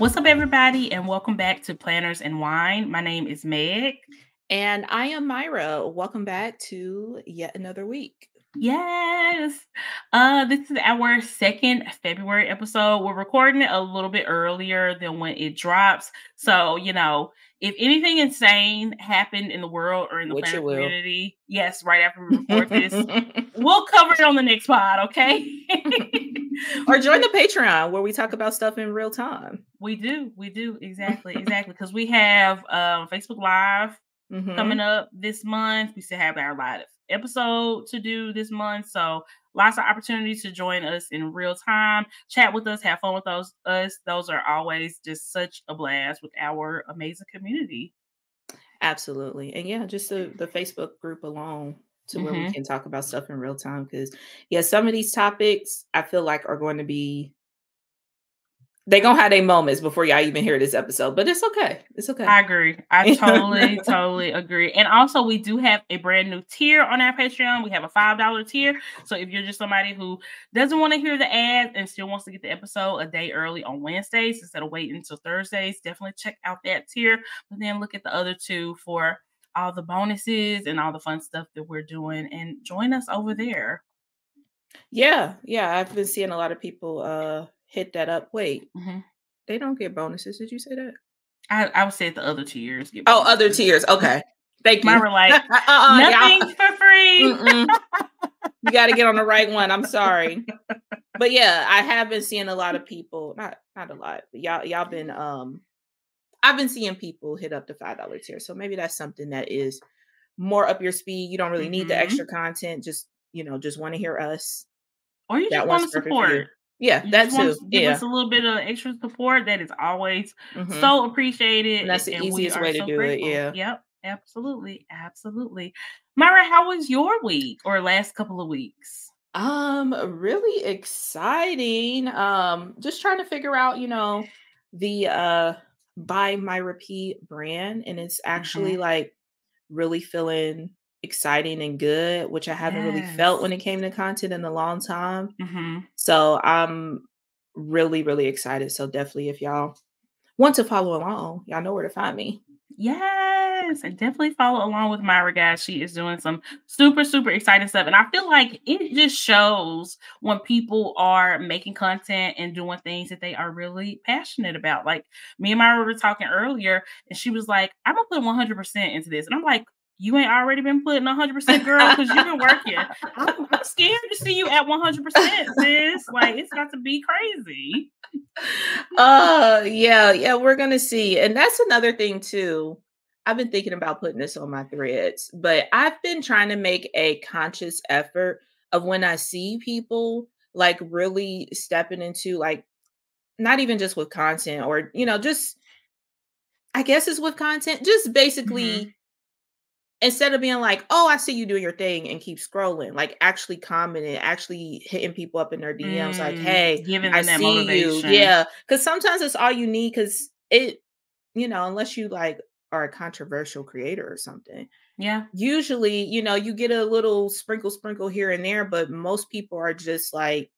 What's up, everybody, and welcome back to Planners and Wine. My name is Meg. And I am Myra. Welcome back to yet another week. Yes. This is our second February episode. We're recording it a little bit earlier than when it drops. So, you know, if anything insane happened in the world or in the planet community, yes, right after we record this, we'll cover it on the next pod, okay? Or join the Patreon where we talk about stuff in real time. We do. Exactly. Because we have Facebook Live coming up this month. We still have our live episode to do this month. So lots of opportunities to join us in real time. Chat with us. Have fun with us. Those are always just such a blast with our amazing community. Absolutely. And yeah, just the Facebook group alone. To where we can talk about stuff in real time. Because, yeah, some of these topics I feel like are going to be, they're going to have their moments before y'all even hear this episode. But it's okay. It's okay. I agree. I totally agree. And also, we do have a brand new tier on our Patreon. We have a $5 tier. So if you're just somebody who doesn't want to hear the ads and still wants to get the episode a day early on Wednesdays instead of waiting until Thursdays, definitely check out that tier. But then look at the other two for all the bonuses and all the fun stuff that we're doing, and join us over there. Yeah. I've been seeing a lot of people hit that up. Wait, they don't get bonuses. Did you say that? I would say the other tiers get bonuses. Oh, other tiers. Okay. Thank you. Myra, like, nothing for free. You got to get on the right one. I'm sorry. But yeah, I have been seeing a lot of people, not a lot, but y'all been, I've been seeing people hit up the $5 tier. So maybe that's something that is more up your speed. You don't really need the extra content. Just, you know, just want to hear us. Or you just want to support. Yeah, that's it. Give us a little bit of extra support. That is always so appreciated. And that's the easiest way to do it. Yeah. Yep. Absolutely. Myra, how was your week or last couple of weeks? Really exciting. Just trying to figure out, you know, the, By Myra P brand, and it's actually like really feeling exciting and good, which I haven't really felt when it came to content in a long time. So I'm really excited. So definitely, if y'all want to follow along, y'all know where to find me. Yes, and definitely follow along with Myra, guys. She is doing some super exciting stuff, and I feel like it just shows when people are making content and doing things that they are really passionate about. Like, me and Myra were talking earlier, and she was like, I'm gonna put 100% into this, and I'm like, you ain't already been putting 100%, girl, because you've been working. I'm scared to see you at 100%, sis. Like, it's got to be crazy. Yeah, we're going to see. And that's another thing, too. I've been thinking about putting this on my threads, but I've been trying to make a conscious effort of when I see people, like, really stepping into, like, not even just with content or, you know, just, I guess it's with content, just basically instead of being like, oh, I see you doing your thing and keep scrolling, like actually commenting, actually hitting people up in their DMs, like, hey, giving them that motivation. Yeah. Cause sometimes it's all you need. Cause it, you know, unless you like are a controversial creator or something. Yeah. Usually, you know, you get a little sprinkle here and there, but most people are just like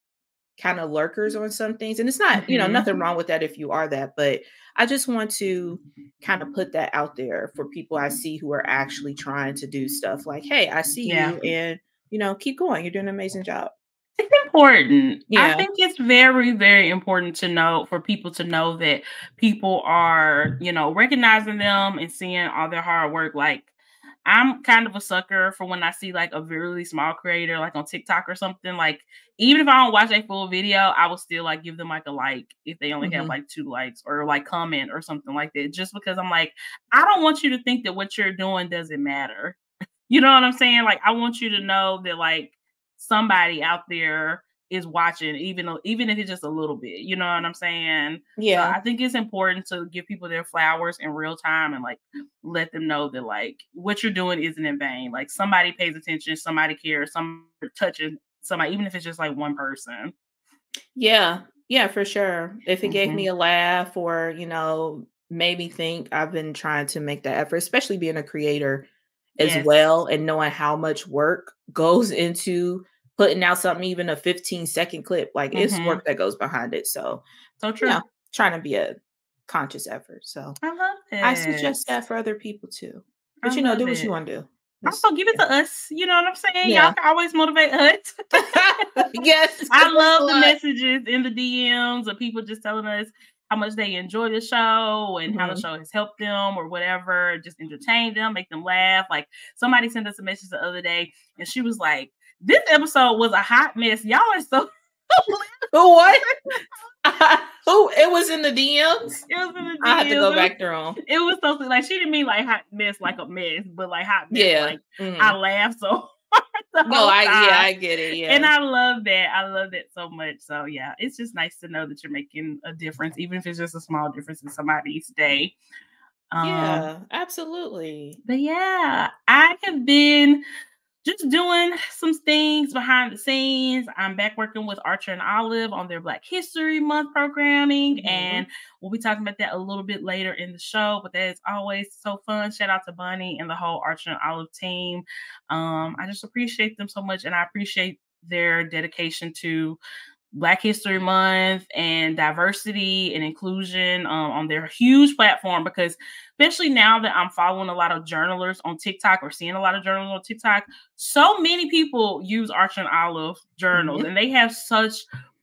kind of lurkers on some things. And it's not, you know, nothing wrong with that if you are that, but I just want to kind of put that out there for people I see who are actually trying to do stuff like, hey, I see you and, you know, keep going. You're doing an amazing job. It's important. Yeah. I think it's very important to know, for people to know that people are, you know, recognizing them and seeing all their hard work. Like, I'm kind of a sucker for when I see like a really small creator, like on TikTok or something. Like, even if I don't watch a full video, I will still like give them like a like if they only have like 2 likes, or like comment or something like that. Just because I'm like, I don't want you to think that what you're doing doesn't matter. You know what I'm saying? Like, I want you to know that like somebody out there is watching, even if it's just a little bit. You know what I'm saying? Yeah. So I think it's important to give people their flowers in real time and like let them know that like what you're doing isn't in vain. Like, somebody pays attention, somebody cares, somebody touches somebody, even if it's just like one person. Yeah, for sure. If it gave me a laugh or, you know, made me think, I've been trying to make that effort, especially being a creator as well, and knowing how much work goes into putting out something, even a 15-second clip. Like, it's work that goes behind it. So true. You know, trying to be a conscious effort. So I love it. I suggest that for other people too. But do what you want to do. Also, give it to us. You know what I'm saying? Yeah. Y'all can always motivate us. Yes. I love the messages in the DMs of people just telling us how much they enjoy the show and how the show has helped them or whatever. Just entertain them, make them laugh. Like, somebody sent us a message the other day and she was like, this episode was a hot mess. Y'all are so... What? Oh, it was in the DMs? It was in the DMs. I have to go back there on. It was so, like, she didn't mean like hot mess, like a mess, but like hot mess. Yeah. Like, I laughed so hard. I get it. Yeah. And I love that. I love that so much. So yeah, it's just nice to know that you're making a difference, even if it's just a small difference in somebody's day. Yeah, absolutely. But yeah, I have been just doing some things behind the scenes. I'm back working with Archer and Olive on their Black History Month programming. And we'll be talking about that a little bit later in the show. But that is always so fun. Shout out to Bunny and the whole Archer and Olive team. I just appreciate them so much. And I appreciate their dedication to Black History Month and diversity and inclusion on their huge platform, because especially now that I'm following a lot of journalers on TikTok or seeing a lot of journals on TikTok, so many people use Archer and Olive journals and they have such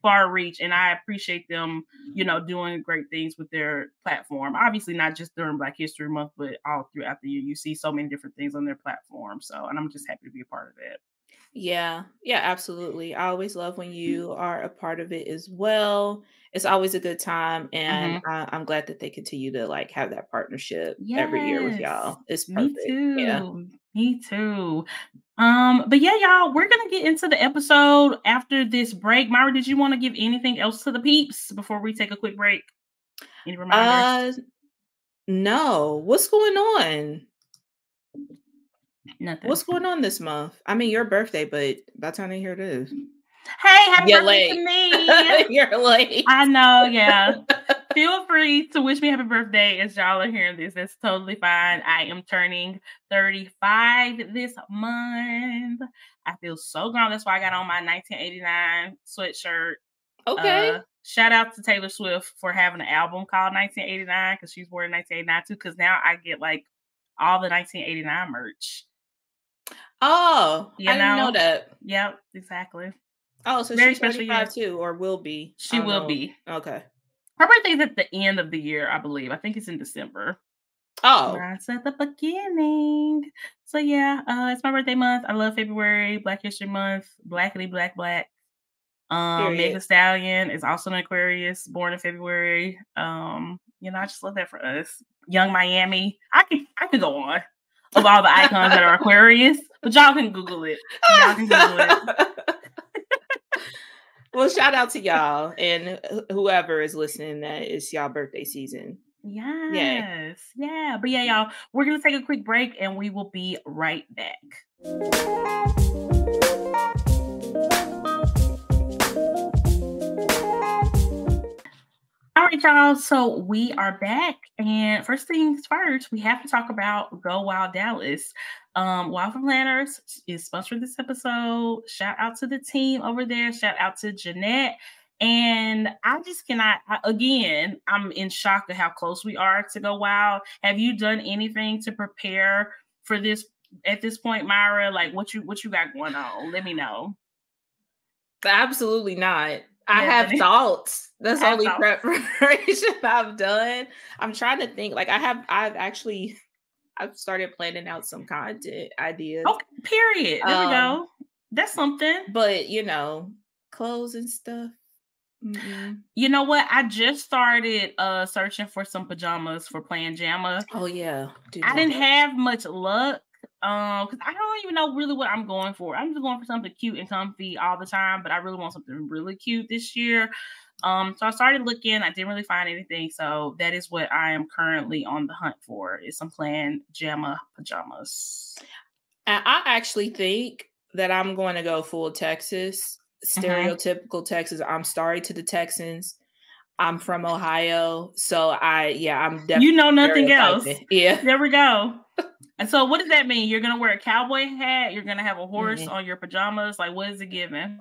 far reach, and I appreciate them, you know, doing great things with their platform. Obviously not just during Black History Month, but all throughout the year, you see so many different things on their platform. So, and I'm just happy to be a part of it. Yeah, absolutely. I always love when you are a part of it as well. It's always a good time, and I'm glad that they continue to like have that partnership every year with y'all. It's perfect. Me too. Yeah. Me too. But yeah, y'all, we're gonna get into the episode after this break. Myra, did you want to give anything else to the peeps before we take a quick break? Any reminders? No. What's going on? Nothing. What's going on this month? I mean, your birthday, but by the time I hear it is. Hey, happy birthday to me. You're late. I know, yeah. Feel free to wish me happy birthday as y'all are hearing this. That's totally fine. I am turning 35 this month. I feel so grown. That's why I got on my 1989 sweatshirt. Okay. Shout out to Taylor Swift for having an album called 1989, because she's wearing 1989 too, because now I get like all the 1989 merch. Oh, you know? I didn't know that. Yep, exactly. Oh, so she's 35 too, or will be. She will be. Okay. Her birthday's at the end of the year, I believe. I think it's in December. Oh. It's at the beginning. So yeah, it's my birthday month. I love February, Black History Month, Blackity Black Black. Megan Thee Stallion is also an Aquarius, born in February. You know, I just love that for us. Young Miami. I can go on. Of all the icons that are Aquarius, but y'all can Google it. Y'all can Google it. Well, shout out to y'all and whoever is listening that it's y'all birthday season. Yes. Yeah. But yeah, y'all, we're going to take a quick break and we will be right back. All right, y'all. So we are back. And first things first, we have to talk about Go Wild Dallas. Wild for Planners is sponsoring this episode. Shout out to the team over there. Shout out to Jeanette. And I just cannot, I'm in shock at how close we are to Go Wild. Have you done anything to prepare for this at this point, Myra? Like, what you got going on? Let me know. Absolutely not. I have thoughts. That's only preparation I've done. I'm trying to think. Like I've started planning out some content ideas. Oh, period. There we go. That's something. But you know, clothes and stuff. You know what? I just started searching for some pajamas for Plan Jamma. Oh yeah. I didn't have much luck. Because I don't even know really what I'm going for. I'm just going for something cute and comfy all the time, but I really want something really cute this year. So I started looking. I didn't really find anything. So that is what I am currently on the hunt for, is some Plan Jamma pajamas. And I actually think that I'm going to go full Texas, stereotypical Texas. I'm sorry to the Texans. I'm from Ohio. So I'm definitely. You know nothing else. Yeah. There we go. And so what does that mean? You're going to wear a cowboy hat? You're going to have a horse on your pajamas? Like, what is it giving?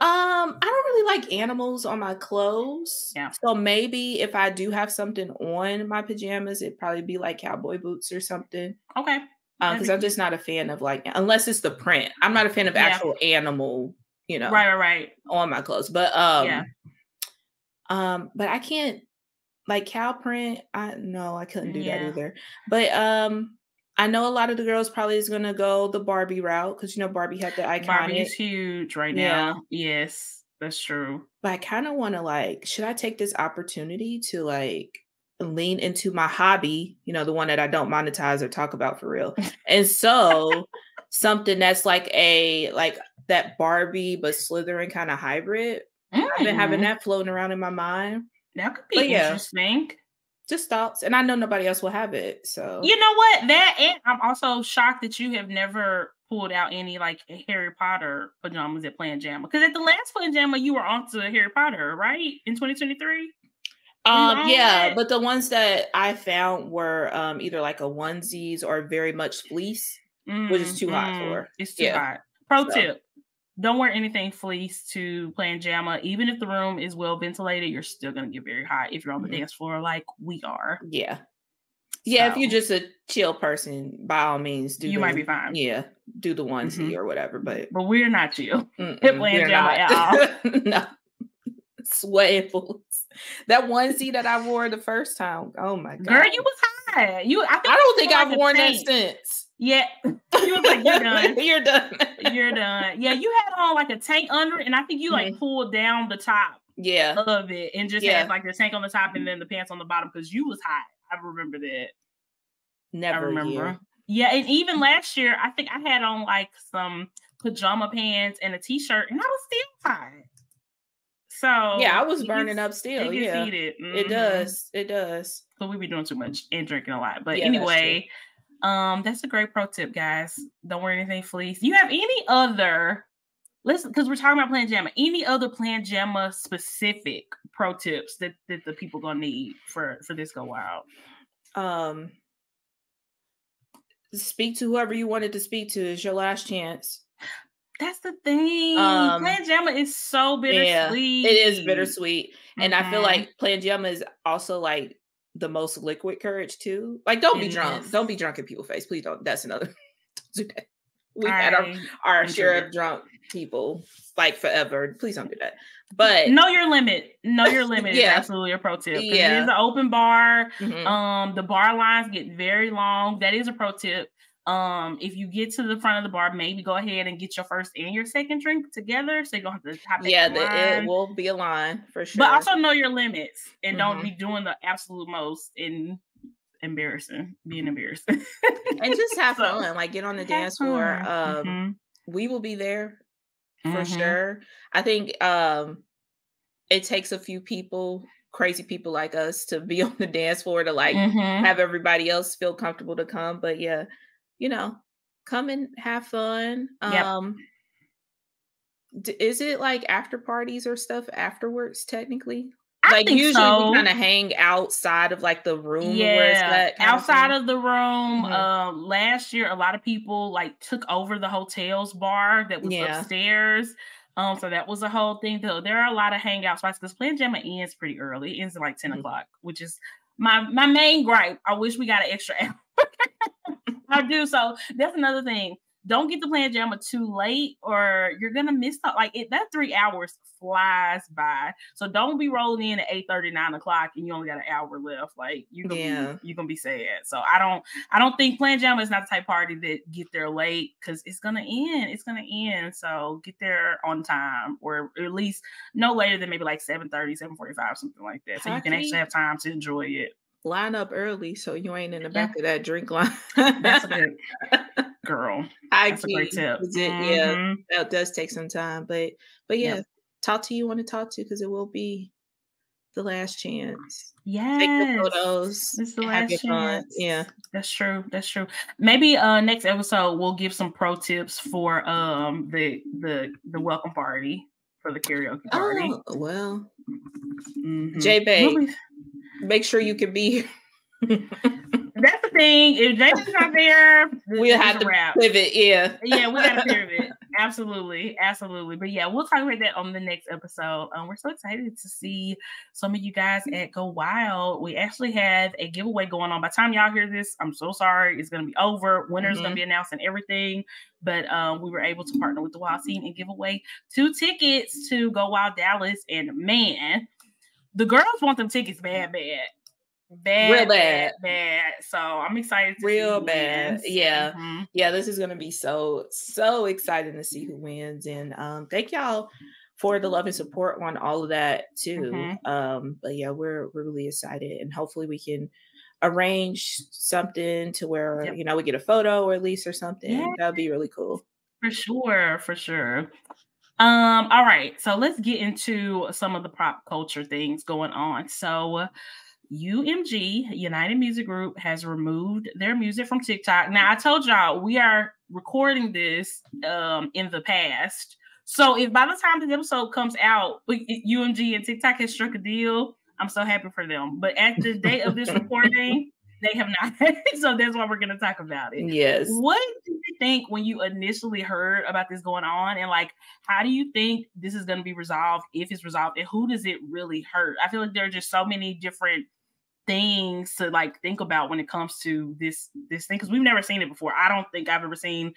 I don't really like animals on my clothes. Yeah. So maybe if I do have something on my pajamas, it'd probably be like cowboy boots or something. Okay. Because I'm just not a fan of, like, unless it's the print. I'm not a fan of actual animal, you know. Right. On my clothes. But but I can't, like, cow print. I couldn't do that either. But I know a lot of the girls probably is going to go the Barbie route because, you know, Barbie had the iconic. Barbie is huge right now. Yes, that's true. But I kind of want to, like, should I take this opportunity to, like, lean into my hobby, you know, the one that I don't monetize or talk about for real. And so something that's like that Barbie but Slytherin kind of hybrid. I've been having that floating around in my mind. That could be interesting. Just thoughts, and I know nobody else will have it. So you know what? That, and I'm also shocked that you have never pulled out any like Harry Potter pajamas at Planjama, because at the last Planjama you were on to Harry Potter, right? In 2023. But the ones that I found were either like a onesies or very much fleece, which is too hot for. It's too hot. Pro tip, don't wear anything fleece to Planjama. Even if the room is well ventilated, you're still going to get very hot if you're on the dance floor like we are. Yeah. Yeah, so if you're just a chill person, by all means, might be fine. Yeah, do the onesie or whatever. But we're not chill at Planjama at all. No. Sweating fools. That onesie that I wore the first time. Oh my god. Girl, you was hot. I don't think I've worn that since. Yeah. You was like, you're done. You're done. You're done. Yeah, you had on like a tank under it, and I think you like pulled down the top of it and just had like the tank on the top and then the pants on the bottom because you was hot. I remember that. Never. I remember. Yeah, and even last year, I think I had on like some pajama pants and a t-shirt, and I was still hot. So yeah, I was burning up still. It gets heated. It does. It does. But we be doing too much and drinking a lot. But anyway, that's a great pro tip, guys. Don't wear anything fleece. You have any other? Listen, because we're talking about Planjama. Any other Planjama specific pro tips that the people gonna need for this go wild? Speak to whoever you wanted to speak to. It's your last chance. That's the thing. Planjama is so bittersweet. Yeah, it is bittersweet. And I feel like Planjama is also like the most liquid courage too. Like, don't be drunk. Don't be drunk in people's face. Please don't. That's another. Don't do that. We've had our share of drunk people like forever. Please don't do that. But know your limit. Know your limit is absolutely a pro tip. Yeah. It is an open bar. The bar lines get very long. That is a pro tip. If you get to the front of the bar, maybe go ahead and get your first and your second drink together, so you don't have to hop in line. It will be a line for sure. But also know your limits and don't be doing the absolute most in being embarrassing. And just have fun. Like, get on the dance floor. We will be there for sure. I think it takes a few people, crazy people like us, to be on the dance floor to like have everybody else feel comfortable to come. But yeah, you know, come and have fun. Is it like after parties or stuff afterwards? Technically, we kind of hang outside of like the room. Yeah, outside of the room. Last year, a lot of people like took over the hotel's bar that was upstairs. So that was a whole thing. Though there are a lot of hangout spots because Planjama ends pretty early. It ends at like 10 o'clock, which is my main gripe. I wish we got an extra hour. I do. So that's another thing. Don't get the Planjama too late, or you're gonna miss out. Like that 3 hours flies by. So don't be rolling in at 8:30, 9 o'clock, and you only got an hour left. Like you're gonna be sad. So I don't think Planjama is not the type of party that get there late, because it's gonna end. It's gonna end. So get there on time, or at least no later than maybe like 7:30, 7:45, something like that. So you can actually have time to enjoy it. Line up early so you ain't in the back of that drink line. That's a good girl. That's a great tip. Yeah, that does take some time, but yeah, talk to you want to talk to, because it will be the last chance. Yeah, take the photos. It's the last chance. Fun. Yeah, that's true. That's true. Maybe next episode we'll give some pro tips for the welcome party for the karaoke party. Oh well, J-Bay. Make sure you can be here. That's the thing. If Jason's not there, we'll have to pivot. Yeah, we gotta pivot. Absolutely. Absolutely. But yeah, we'll talk about that on the next episode. We're so excited to see some of you guys at Go Wild. We actually have a giveaway going on. By the time y'all hear this, I'm so sorry. It's going to be over. Winner's going to be announced and everything. But we were able to partner with the Wild team and give away 2 tickets to Go Wild Dallas. And man, the girls want them tickets bad. So I'm excited to see who wins. Yeah. Mm-hmm. Yeah, this is going to be so exciting to see who wins. And thank y'all for the love and support on all of that too. Mm-hmm. But yeah, we're really excited, and hopefully we can arrange something to where you know, we get a photo or at least or something. Yeah. That'd be really cool. For sure. All right, so let's get into some of the pop culture things going on. So UMG, United Music Group, has removed their music from TikTok. Now, I told y'all, we are recording this in the past. So if by the time this episode comes out, UMG and TikTok has struck a deal, I'm so happy for them. But at the date of this recording, they have not. So that's why we're going to talk about it. Yes. What did you think when you initially heard about this going on? And like, how do you think this is going to be resolved, if it's resolved, and who does it really hurt? I feel like there are just so many different things to like think about when it comes to this thing, because we've never seen it before. I don't think I've ever seen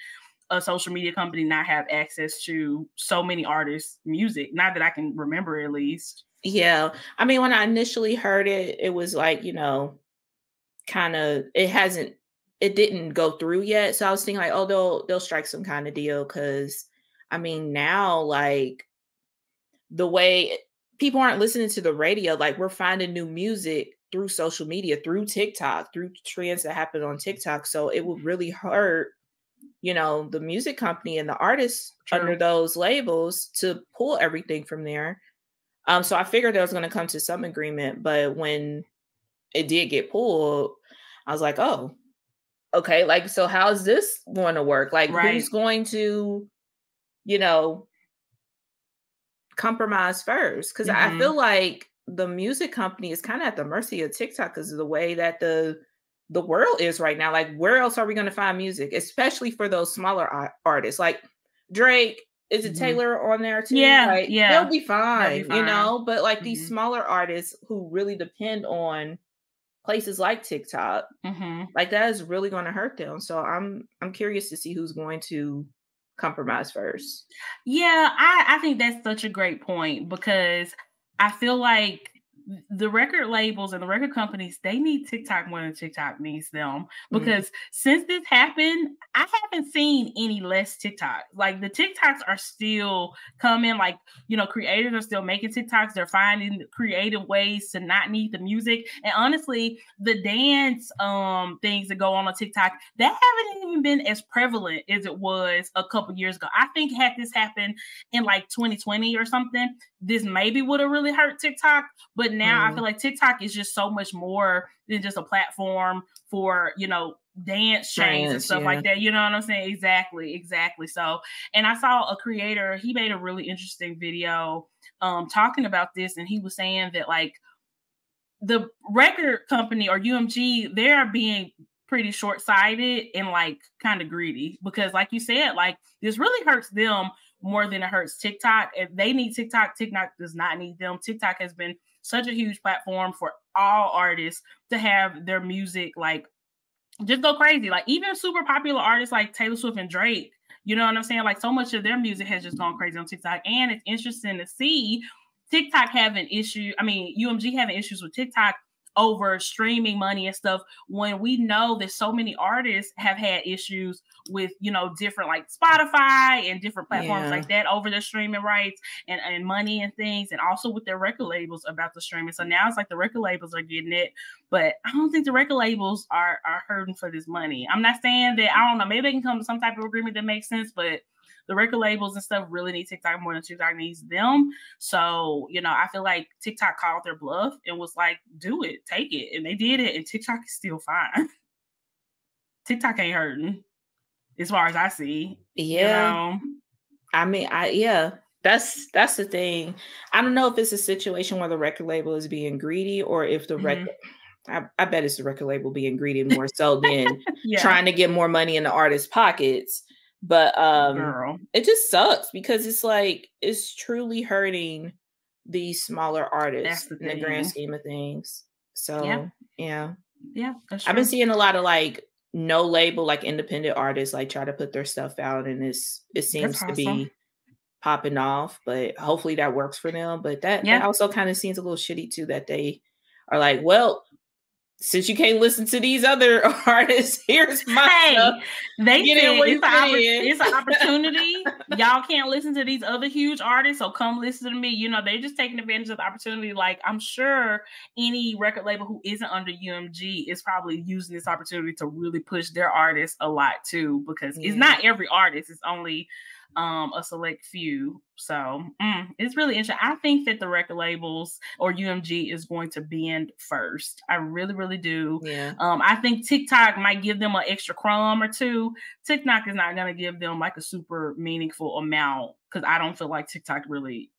a social media company not have access to so many artists' music. Not that I can remember, at least. Yeah. I mean, when I initially heard it, it was like, you know, kind of, it didn't go through yet. So I was thinking like, oh, they'll strike some kind of deal, because I mean, now, like, the way people aren't listening to the radio, like, we're finding new music through social media, through TikTok, through trends that happen on TikTok. So it would really hurt, you know, the music company and the artists under those labels to pull everything from there. So I figured I was going to come to some agreement, but when it did get pulled, I was like, oh, okay. Like, so how is this going to work? Like, who's going to, you know, compromise first? Because I feel like the music company is kind of at the mercy of TikTok because of the way that the world is right now. Like, where else are we going to find music? Especially for those smaller artists. Like, Drake, is it Taylor on there too? Yeah, like, yeah. They'll be fine, you know? But like these smaller artists who really depend on places like TikTok, like, that is really going to hurt them. So I'm curious to see who's going to compromise first. Yeah, I think that's such a great point, because I feel like the record labels and the record companies, they need TikTok more than TikTok needs them, because since this happened, I haven't seen any less TikTok. Like, the TikToks are still coming. Like, you know, creators are still making TikToks. They're finding creative ways to not need the music. And honestly, the dance things that go on TikTok, that haven't even been as prevalent as it was a couple years ago. I think had this happened in like 2020 or something, this maybe would have really hurt TikTok. But now I feel like TikTok is just so much more than just a platform for, you know, dance chains and stuff like that. You know what I'm saying? Exactly. So, and I saw a creator, he made a really interesting video talking about this. And he was saying that, like, the record company or UMG, they are being pretty short-sighted and like kind of greedy, because like you said, like, this really hurts them more than it hurts TikTok. If they need TikTok, TikTok does not need them. TikTok has been such a huge platform for all artists to have their music like just go crazy. Like, even super popular artists like Taylor Swift and Drake, you know what I'm saying? Like, so much of their music has just gone crazy on TikTok. And it's interesting to see TikTok having UMG having issues with TikTok over streaming money and stuff, when we know that so many artists have had issues with, you know, different like Spotify and different platforms like that over their streaming rights and money and things, and also with their record labels about the streaming. So now it's like the record labels are getting it, but I don't think the record labels are hurting for this money. I'm not saying that, I don't know, maybe they can come to some type of agreement that makes sense, but the record labels and stuff really need TikTok more than TikTok needs them. So, you know, I feel like TikTok called their bluff and was like, do it, take it. And they did it. And TikTok is still fine. TikTok ain't hurting as far as I see. Yeah. You know? I mean, that's the thing. I don't know if it's a situation where the record label is being greedy, or if the record... I bet it's the record label being greedy more so than trying to get more money in the artist's pockets. But girl, it just sucks because it's like, it's truly hurting these smaller artists in the grand scheme of things. So yeah, that's true. I've been seeing a lot of like no label, like independent artists, like try to put their stuff out, and it seems to be popping off. But hopefully that works for them. But that also kind of seems a little shitty too, that they are like, well, since you can't listen to these other artists, here's my stuff. They get in what you put in. It's an opportunity. Y'all can't listen to these other huge artists, so come listen to me. You know, they're just taking advantage of the opportunity. Like, I'm sure any record label who isn't under UMG is probably using this opportunity to really push their artists a lot too, because it's not every artist. It's only a select few. So it's really interesting. I think that the record labels or UMG is going to bend first. I really, really do. Yeah. I think TikTok might give them an extra crumb or two. TikTok is not going to give them like a super meaningful amount, because I don't feel like TikTok really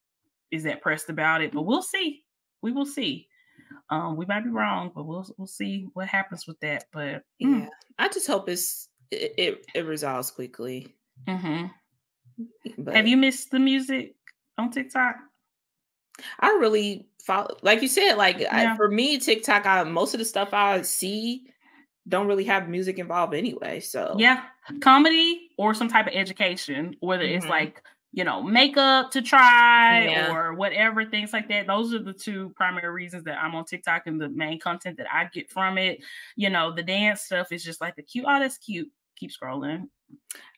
is that pressed about it. But we'll see. We will see. We might be wrong, but we'll see what happens with that. But yeah, I just hope it resolves quickly. Mm-hmm. But have you missed the music on TikTok? I really follow, like you said, like for me, TikTok, most of the stuff I see don't really have music involved anyway. So yeah, comedy or some type of education, whether it's like, you know, makeup to try or whatever, things like that. Those are the two primary reasons that I'm on TikTok and the main content that I get from it. You know, the dance stuff is just like the cute, oh, that's cute. Keep scrolling.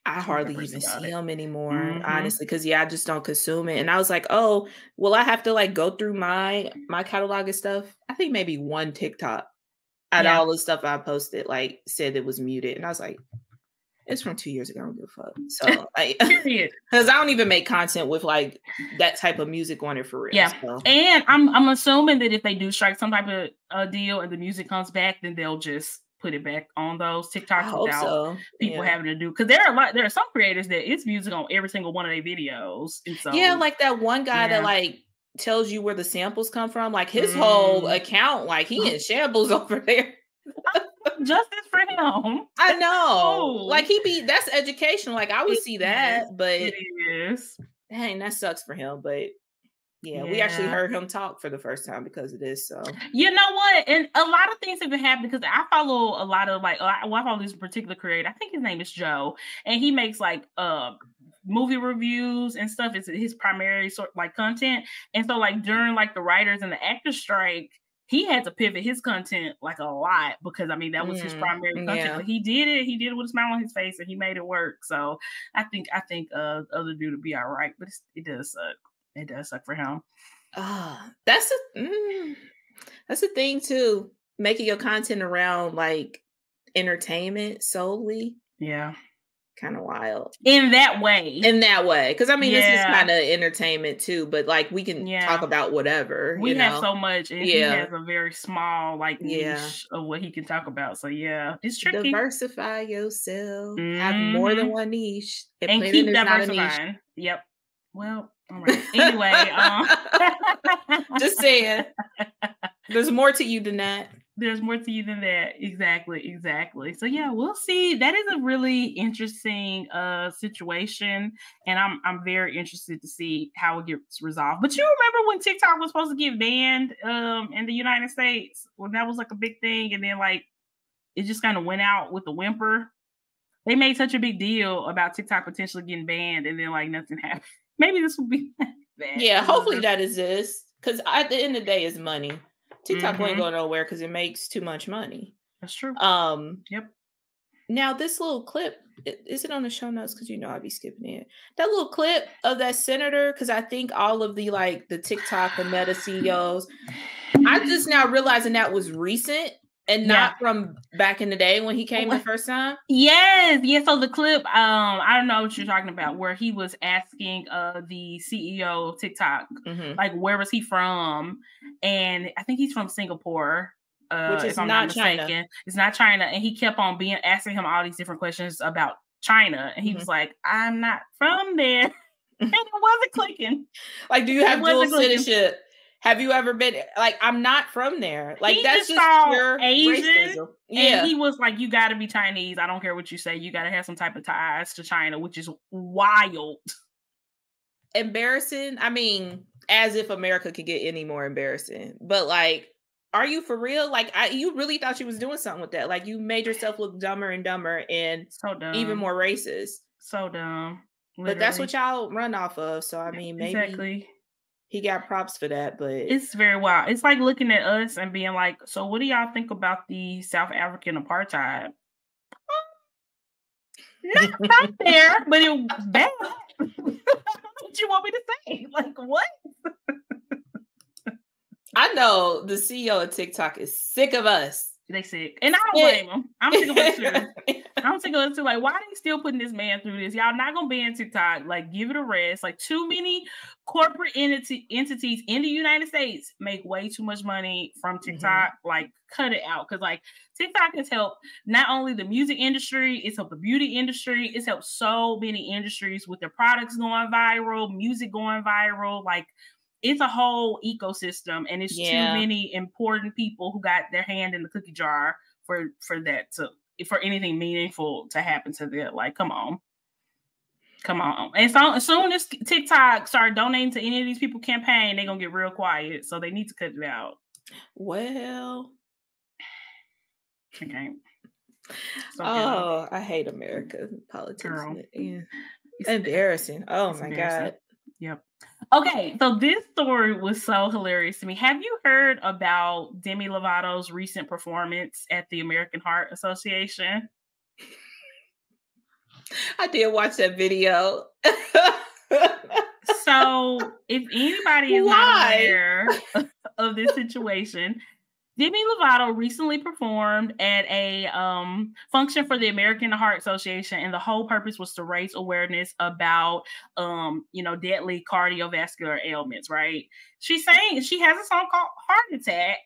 I hardly even see them anymore, honestly, because I just don't consume it. And I was like, oh, well, I have to like go through my catalog and stuff. I think maybe one TikTok out of all the stuff I posted, like said it was muted. And I was like, it's from 2 years ago. I don't give a fuck. So because I don't even make content with like that type of music on it for real. Yeah. So. And I'm assuming that if they do strike some type of deal and the music comes back, then they'll just put it back on those TikToks without people having to do, because there are some creators that it's music on every single one of their videos. And so, yeah, like that one guy that like tells you where the samples come from, like his whole account, like he in shambles over there. Justice for him. I know. Cool. Like that's education. Like I would see that, but it is. Dang, that sucks for him, but yeah, we actually heard him talk for the first time because of this. So you know what? And a lot of things have been happening because I follow a lot of like, I follow this particular creator. I think his name is Joe, and he makes like movie reviews and stuff. It's his primary sort of like content. And so like during like the writers and the actors strike, he had to pivot his content like a lot because I mean that was his primary content. Yeah. But he did it with a smile on his face, and he made it work. So I think other dude would be all right, but it does suck. It does suck for him. That's a thing too. Making your content around like entertainment solely. Yeah. Kind of wild. In that way. Because I mean, this is kind of entertainment too, but like we can talk about whatever. We have so much. And he has a very small like niche of what he can talk about. So yeah, it's tricky. Diversify yourself. Have more than one niche. And keep diversifying. Yep. Well, all right. Anyway, just saying, there's more to you than that. There's more to you than that. Exactly. So yeah, we'll see. That is a really interesting situation, and I'm very interested to see how it gets resolved. But you remember when TikTok was supposed to get banned in the United States? Well, that was like a big thing, and then like it just kind of went out with a whimper. They made such a big deal about TikTok potentially getting banned, and then like nothing happened. Maybe this will be bad. Yeah, hopefully that exists. Because at the end of the day, it's money. TikTok ain't going nowhere because it makes too much money. That's true. Yep. Now, this little clip, is it on the show notes? Because you know I'll be skipping it. That little clip of that senator, because I think all of the, like, the TikTok and Meta CEOs, I'm just now realizing that was recent. And not from back in the day when he came the first time? Yes. Yeah, so the clip, I don't know what you're talking about, where he was asking the CEO of TikTok, like, where was he from? And I think he's from Singapore. Which is not China. It's not China. And he kept on asking him all these different questions about China. And he was like, I'm not from there. And it wasn't clicking. Like, do you have dual citizenship? Have you ever been, like, I'm not from there. Like, he that's just pure Asian. Racism. Yeah. And he was like, you got to be Chinese. I don't care what you say. You got to have some type of ties to China, which is wild. Embarrassing. I mean, as if America could get any more embarrassing. But, like, are you for real? Like, you really thought you was doing something with that. Like, you made yourself look dumber and dumber and so dumb. Even more racist. So dumb. Literally. But that's what y'all run off of. So, I mean, maybe. Exactly. He got props for that, but... It's very wild. It's like looking at us and being like, so what do y'all think about the South African apartheid? Not there, but it was bad. What you want me to say? Like, what? I know the CEO of TikTok is sick of us. They sick. And I don't blame them. I'm sick of it too. I'm sick of it too. Like, why are they still putting this man through this? Y'all not gonna ban TikTok. Like, give it a rest. Like, too many corporate entities in the United States make way too much money from TikTok. Mm-hmm. Like, cut it out. Because, like, TikTok has helped not only the music industry, it's helped the beauty industry. It's helped so many industries with their products going viral, music going viral. Like, it's a whole ecosystem, and it's too many important people who got their hand in the cookie jar for that to, for anything meaningful to happen to them. Like, come on. Come on. And so as soon as TikTok start donating to any of these people's campaign, they're going to get real quiet. So they need to cut it out. Well. Okay. So, I hate America politics. Girl. Yeah. It's embarrassing. Oh, my God. Yep. Okay, so this story was so hilarious to me. Have you heard about Demi Lovato's recent performance at the American Heart Association? I did watch that video. So, if anybody is not aware of this situation, Demi Lovato recently performed at a function for the American Heart Association, and the whole purpose was to raise awareness about, deadly cardiovascular ailments, right? She sang, she has a song called Heart Attack,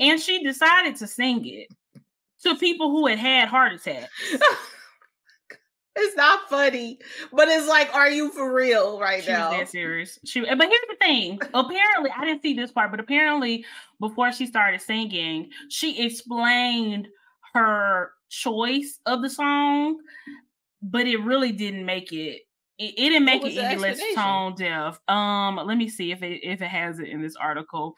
and she decided to sing it to people who had had heart attacks. It's not funny, but it's like, are you for real right now? She was that serious. But here's the thing. Apparently, I didn't see this part, but apparently before she started singing, she explained her choice of the song, but it really didn't make it. It didn't make it any less tone deaf. Let me see if it has it in this article.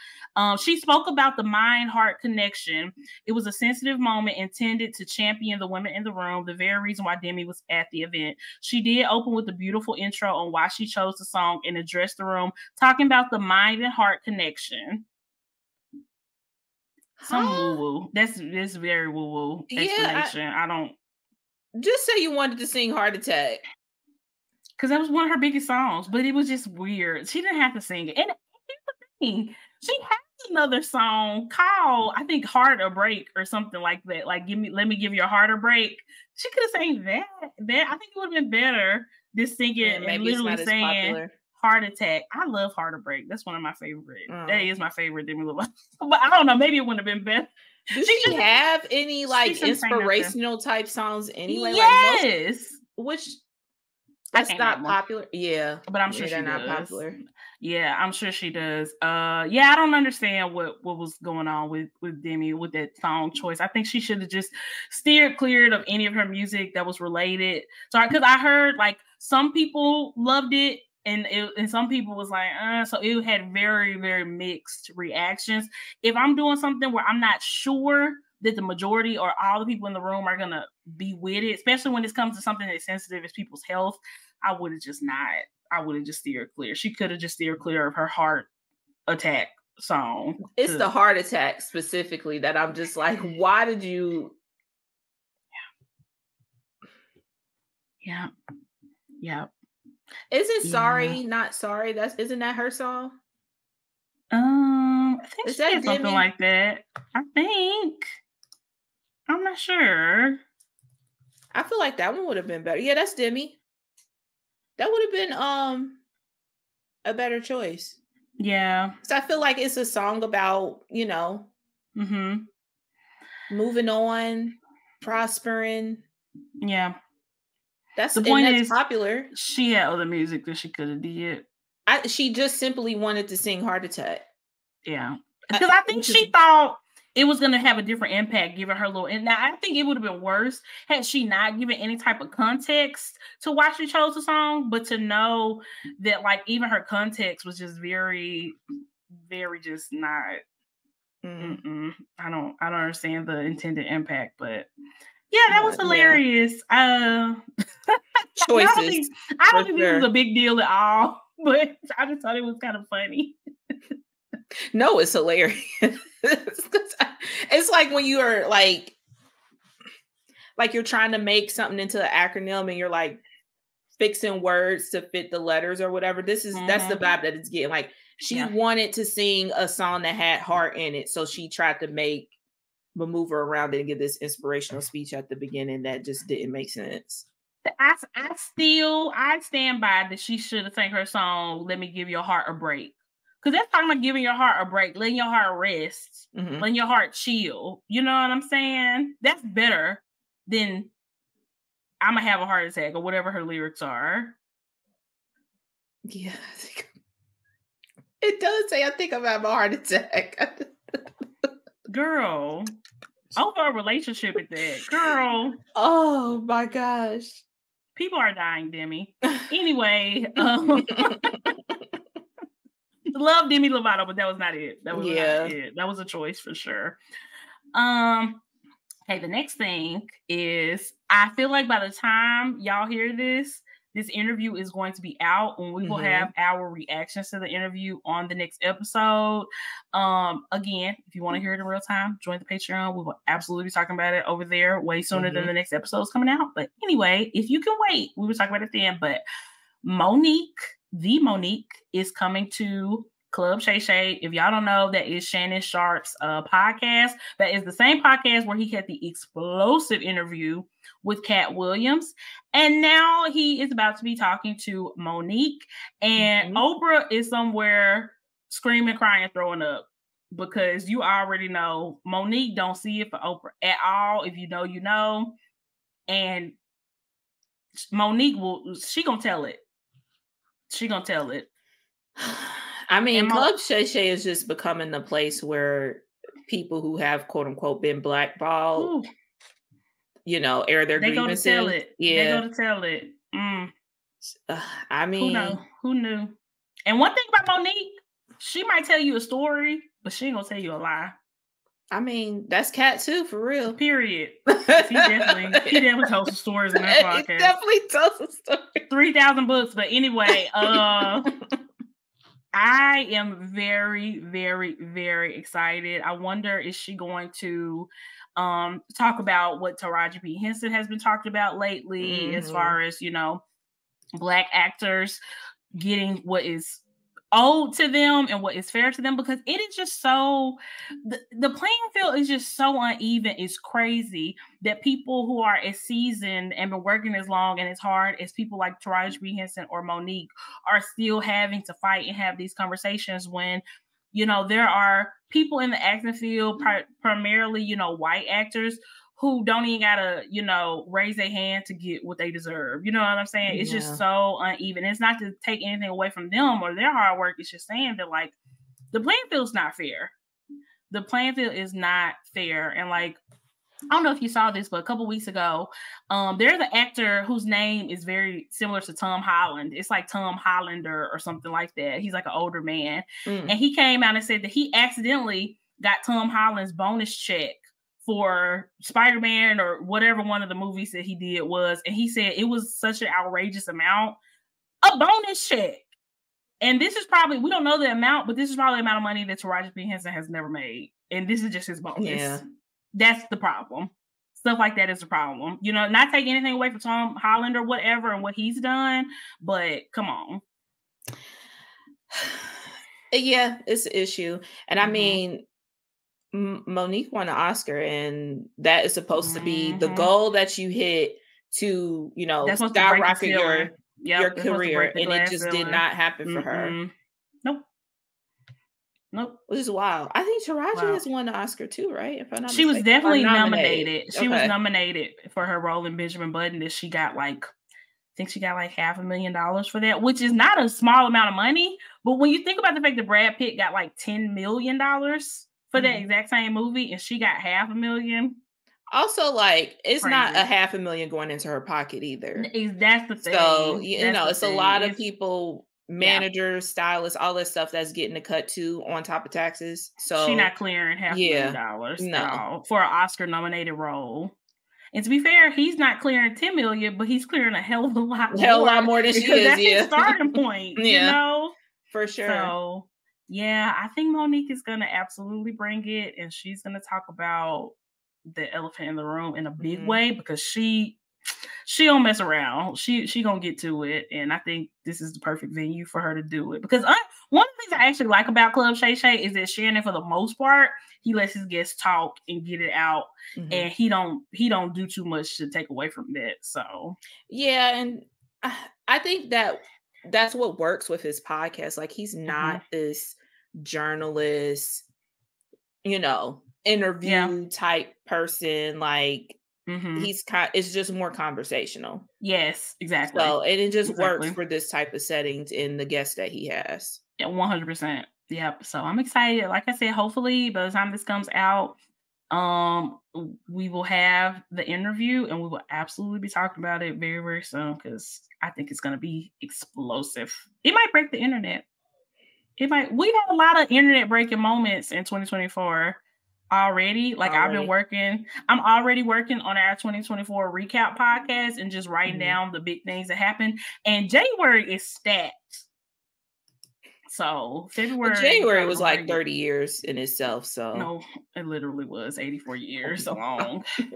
She spoke about the mind-heart connection. It was a sensitive moment intended to champion the women in the room, the very reason why Demi was at the event. She did open with a beautiful intro on why she chose the song and addressed the room, talking about the mind and heart connection. Some woo-woo. That's very woo-woo explanation. Yeah, I don't... Just say you wanted to sing Heart Attack. Because that was one of her biggest songs, but it was just weird. She didn't have to sing it. And here's the thing. She has another song called, I think, Heart or Break or something like that. Like, let me give you a heart or break. She could have sang that. I think it would have been better than singing and literally saying Heart Attack. I love Heart or Break. That's one of my favorite. Mm. That is my favorite Demi Lovato. But I don't know. Maybe it wouldn't have been better. Does she have any, like, inspirational type songs anyway? Yes. Like which... That's not popular. Yeah. But I'm sure she's not popular. Yeah, I'm sure she does. I don't understand what was going on with Demi with that song choice. I think she should have just steered clear of any of her music that was related. Sorry, because I heard like some people loved it and some people was like, so it had very, very mixed reactions. If I'm doing something where I'm not sure that the majority or all the people in the room are gonna be with it, especially when it comes to something as sensitive as people's health, I would have just steered clear. She could have just steered clear of her heart attack song. It's the heart attack specifically that I'm just like, why did you? Yeah. Yeah. Isn't Sorry Not Sorry? Isn't that her song? I think she did something like that. I think. I'm not sure. I feel like that one would have been better. Yeah, that's Demi. That would have been a better choice. Yeah. So I feel like it's a song about, moving on, prospering. Yeah. That's the point. That's popular. She had other music that she could have did. She just simply wanted to sing Heart Attack. Yeah. Because I think she thought it was going to have a different impact given her little... And now I think it would have been worse had she not given any type of context to why she chose the song, but to know that, like, even her context was just very, very just not... Mm-mm. I don't understand the intended impact, but... Yeah, that was hilarious. Yeah. Choices. I don't think this is a big deal at all, but I just thought it was kind of funny. No, it's hilarious. It's like when you are like you're trying to make something into an acronym and you're like fixing words to fit the letters or whatever. That's the vibe that it's getting. Like she wanted to sing a song that had heart in it, so she tried to maneuver around it and give this inspirational speech at the beginning that just didn't make sense. I stand by that she should have sang her song, Let Me Give Your Heart a Break. Because that's talking about giving your heart a break, letting your heart rest, letting your heart chill. You know what I'm saying? That's better than I'm going to have a heart attack or whatever her lyrics are. Yeah. It does say, I think I'm having a heart attack. Girl, over a relationship with that. Girl. Oh my gosh. People are dying, Demi. Anyway, love Demi Lovato, but that was not it. That was not it. That was a choice for sure. Hey, the next thing is I feel like by the time y'all hear this interview is going to be out and we will have our reactions to the interview on the next episode. Again, if you want to hear it in real time, join the Patreon. We will absolutely be talking about it over there way sooner than the next episode is coming out. But anyway, if you can wait, we will talk about it then. But Mo'Nique is coming to Club Shay Shay. If y'all don't know, that is Shannon Sharp's podcast. That is the same podcast where he had the explosive interview with Cat Williams. And now he is about to be talking to Mo'Nique. And Oprah is somewhere screaming, crying, throwing up. Because you already know Mo'Nique don't see it for Oprah at all. If you know, you know. And Mo'Nique she gonna tell it. She gonna tell it. I mean, Club Shay Shay is just becoming the place where people who have quote unquote been blackballed, you know, air their grievances. They go to tell it. Yeah. They go to tell it. Mm. I mean, who knew? And one thing about Mo'Nique, she might tell you a story, but she ain't gonna tell you a lie. I mean, that's Cat too, for real. Period. He definitely tells some stories in that podcast. He definitely tells some stories. 3,000 books, but anyway, I am very, very, very excited. I wonder, is she going to talk about what Taraji P. Henson has been talked about lately as far as, you know, Black actors getting what is owed to them and what is fair to them? Because it is just so... The playing field is just so uneven. It's crazy that people who are as seasoned and been working as long and as hard as people like Taraji P. Henson or Mo'Nique are still having to fight and have these conversations when, you know, there are people in the acting field, primarily, you know, white actors who don't even gotta, you know, raise their hand to get what they deserve. You know what I'm saying? Yeah. It's just so uneven. It's not to take anything away from them or their hard work. It's just saying that, like, the playing field's not fair. The playing field is not fair. And, like, I don't know if you saw this, but a couple weeks ago, there's an actor whose name is very similar to Tom Holland. It's like Tom Hollander or something like that. He's like an older man. And he came out and said that he accidentally got Tom Holland's bonus check for Spider-Man or whatever one of the movies that he did was. And he said it was such an outrageous amount, a bonus check. And this is probably, we don't know the amount, but this is probably the amount of money that Taraji P. Henson has never made. And this is just his bonus. Yeah. That's the problem. Stuff like that is the problem. You know, not taking anything away from Tom Holland or whatever and what he's done, but come on. Yeah, it's an issue. And I mean, Mo'Nique won an Oscar, and that is supposed to be the goal that you hit to, you know, skyrocket your career. And it just did not happen for her. Nope. Which is wild. I think Taraji has won an Oscar too, right? If I'm not mistaken. She was definitely nominated. She was nominated for her role in Benjamin Button that she got like I think she got like $500,000 for that, which is not a small amount of money. But when you think about the fact that Brad Pitt got like $10 million for that exact same movie and she got $500,000. Also, like, it's crazy. Not a $500,000 going into her pocket either. That's the thing. So, it's a lot of people, managers, stylists, all that stuff that's getting a cut to on top of taxes. So she's not clearing $500,000 for an Oscar-nominated role. And to be fair, he's not clearing $10 million, but he's clearing a hell of a lot more than she is. That's his starting point, for sure. So, I think Mo'Nique is going to absolutely bring it, and she's going to talk about the elephant in the room in a big way, because she don't mess around. She gonna get to it, and I think this is the perfect venue for her to do it, because one of the things I actually like about Club Shay Shay is that Shannon, for the most part, he lets his guests talk and get it out, and he don't do too much to take away from that. So and I think that's what works with his podcast. Like, he's not this journalist, interview type person. Like, it's just more conversational. Yes, exactly. So, and it just works for this type of settings in the guests that he has. Yeah, 100%. Yep. So I'm excited. Like I said, hopefully by the time this comes out, we will have the interview, and we will absolutely be talking about it very, very soon, because I think it's going to be explosive. It might break the internet. It might. We've had a lot of internet breaking moments in 2024. Already. I've been working. I'm already working on our 2024 recap podcast and just writing down the big things that happened. And January is stacked. So January was like 30 years in itself. So no, it literally was 84 years long. It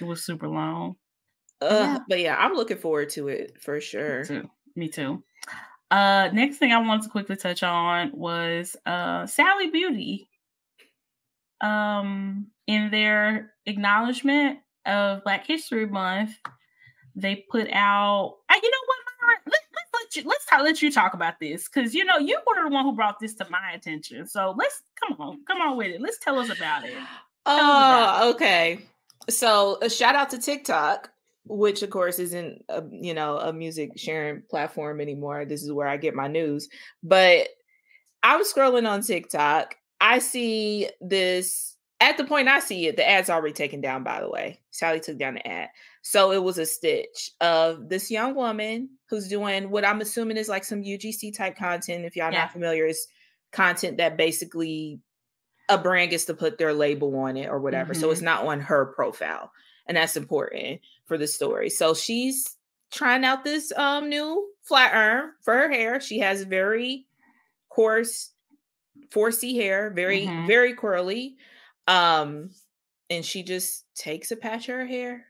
was super long. But I'm looking forward to it for sure. Me too. Next thing I wanted to quickly touch on was Sally Beauty. In their acknowledgement of Black History Month, they put out. You know what? Let's let you talk about this, because you were the one who brought this to my attention. So let's come on with it. Let's tell us about it. Okay. So a shout out to TikTok, which of course isn't a music sharing platform anymore. This is where I get my news. But I was scrolling on TikTok. I see this, at the point I see it, the ad's already taken down, by the way. Sally took down the ad. So it was a stitch of this young woman who's doing what I'm assuming is like some UGC type content. If y'all not familiar, it's content that basically a brand gets to put their label on it or whatever. So it's not on her profile. And that's important for the story. So she's trying out this new flat iron for her hair. She has very coarse 4C hair, very, very curly. And she just takes a patch of her hair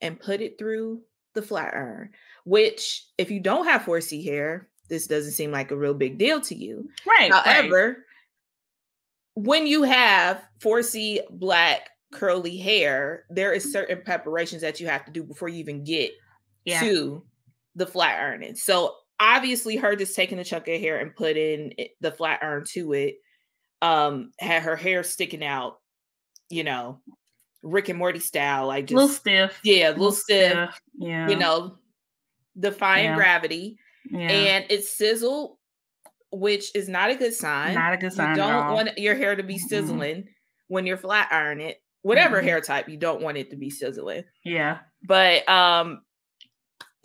and put it through the flat iron, which if you don't have 4C hair, this doesn't seem like a real big deal to you. Right. However, when you have 4C black curly hair, there is certain preparations that you have to do before you even get to the flat ironing. So obviously her just taking a chunk of hair and putting the flat iron to it, had her hair sticking out, Rick and Morty style, like just a little stiff. Yeah, a little stiff. Yeah. Defying gravity. Yeah. And it sizzled, which is not a good sign. Not a good sign. You don't want your hair to be sizzling when you're flat ironing it. Whatever hair type, you don't want it to be sizzling. Yeah. But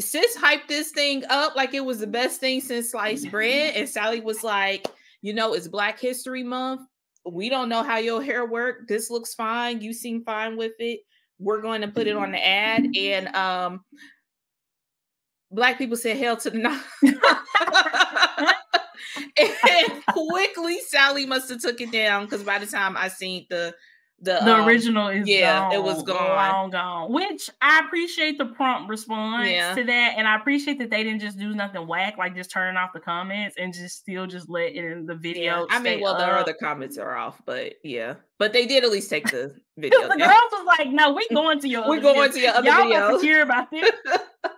sis hyped this thing up like it was the best thing since sliced bread. And Sally was like, it's Black History Month. We don't know how your hair worked. This looks fine. You seem fine with it. We're going to put it on the ad. And Black people said, hell to the no. And quickly, Sally must have took it down, because by the time I seen the original is gone. It was gone. Long gone. Which I appreciate the prompt response to that. And I appreciate that they didn't just do nothing whack, like just turning off the comments and just let it in the video. I mean, well, the other comments are off, but but they did at least take the video. The girls was like, no, we're going to your other video. Y'all want to hear about this. That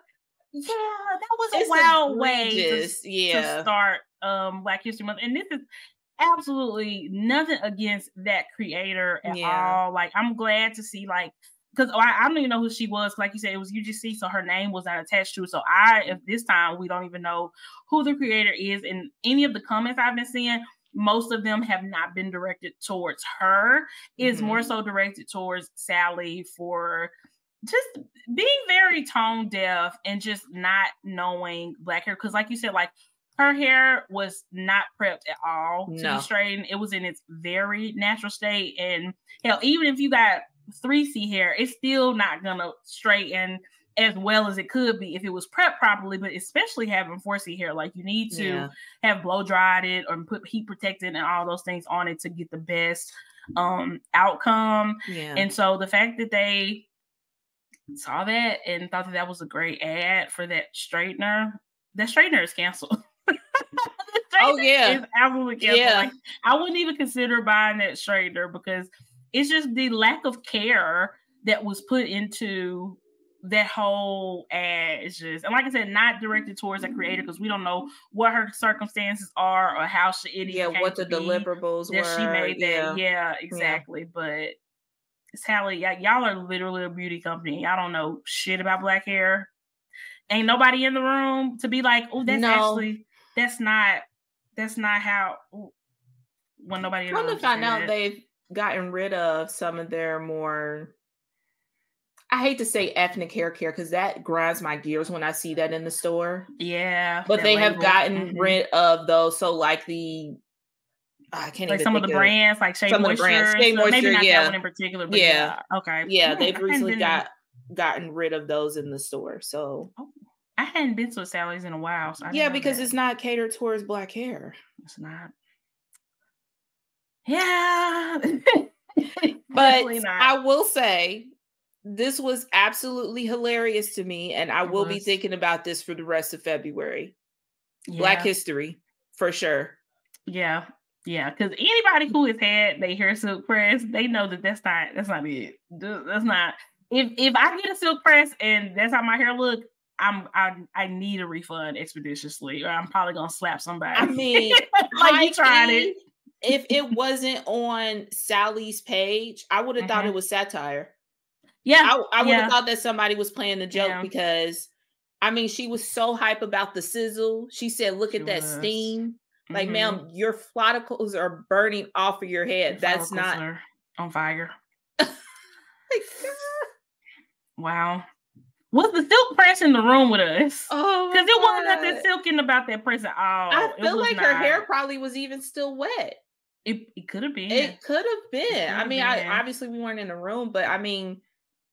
was a wild way to start Black History Month. And this is absolutely nothing against that creator at all. Like, I'm glad to see, like, because I don't even know who she was. Like you said, it was UGC, so her name was not attached to it. So if this time, we don't even know who the creator is. And any of the comments I've been seeing, most of them have not been directed towards her. It's more so directed towards Sally for just being very tone deaf and just not knowing Black hair. Because like you said, like, her hair was not prepped at all to be straightened. It was in its very natural state. And hell, even if you got 3C hair, it's still not going to straighten as well as it could be if it was prepped properly, but especially having 4C hair. Like, you need to have blow dried it or put heat protectant and all those things on it to get the best outcome. Yeah. And so the fact that they saw that and thought that that was a great ad for that straightener is canceled. Oh yeah, it's absolutely canceled. Yeah. Like, I wouldn't even consider buying that straightener because it's just the lack of care that was put into that whole ad. It's just, and like I said, not directed towards the creator because we don't know what her circumstances are or how she what the deliverables were. She made that. Yeah, exactly. Yeah. But Sally, y'all are literally a beauty company. Y'all don't know shit about Black hair. Ain't nobody in the room to be like, oh, that's actually. That's not how. When nobody. Come to find out, they've gotten rid of some of their more. I hate to say ethnic hair care because that grinds my gears when I see that in the store. Yeah, but they have gotten rid of those. So like the. I can't like even some think of the brands like Shea Moisture. Shea Moisture, maybe not that one in particular. But yeah. Okay. Yeah, they've recently gotten rid of those in the store. So. Oh. I hadn't been to a Sally's in a while. So because it's not catered towards Black hair. It's not. Yeah. But not. I will say this was absolutely hilarious to me. And I will be thinking about this for the rest of February. Yeah. Black history, for sure. Yeah. Yeah. Because anybody who has had their hair silk pressed, they know that that's not it. That's not. If I get a silk press and that's how my hair looks, I need a refund expeditiously, or I'm probably gonna slap somebody. I mean, like you tried it. If it wasn't on Sally's page, I would have thought it was satire. Yeah, I would have thought that somebody was playing the joke because, I mean, she was so hype about the sizzle. She said, "Look at that steam! Like, ma'am, your follicles are burning off of your head. That's not on fire." Wow. Was the silk press in the room with us? Oh, because it wasn't nothing silken about that press at all. I feel like her hair probably was even still wet. It could have been. It could have been. I mean, obviously we weren't in the room, but I mean,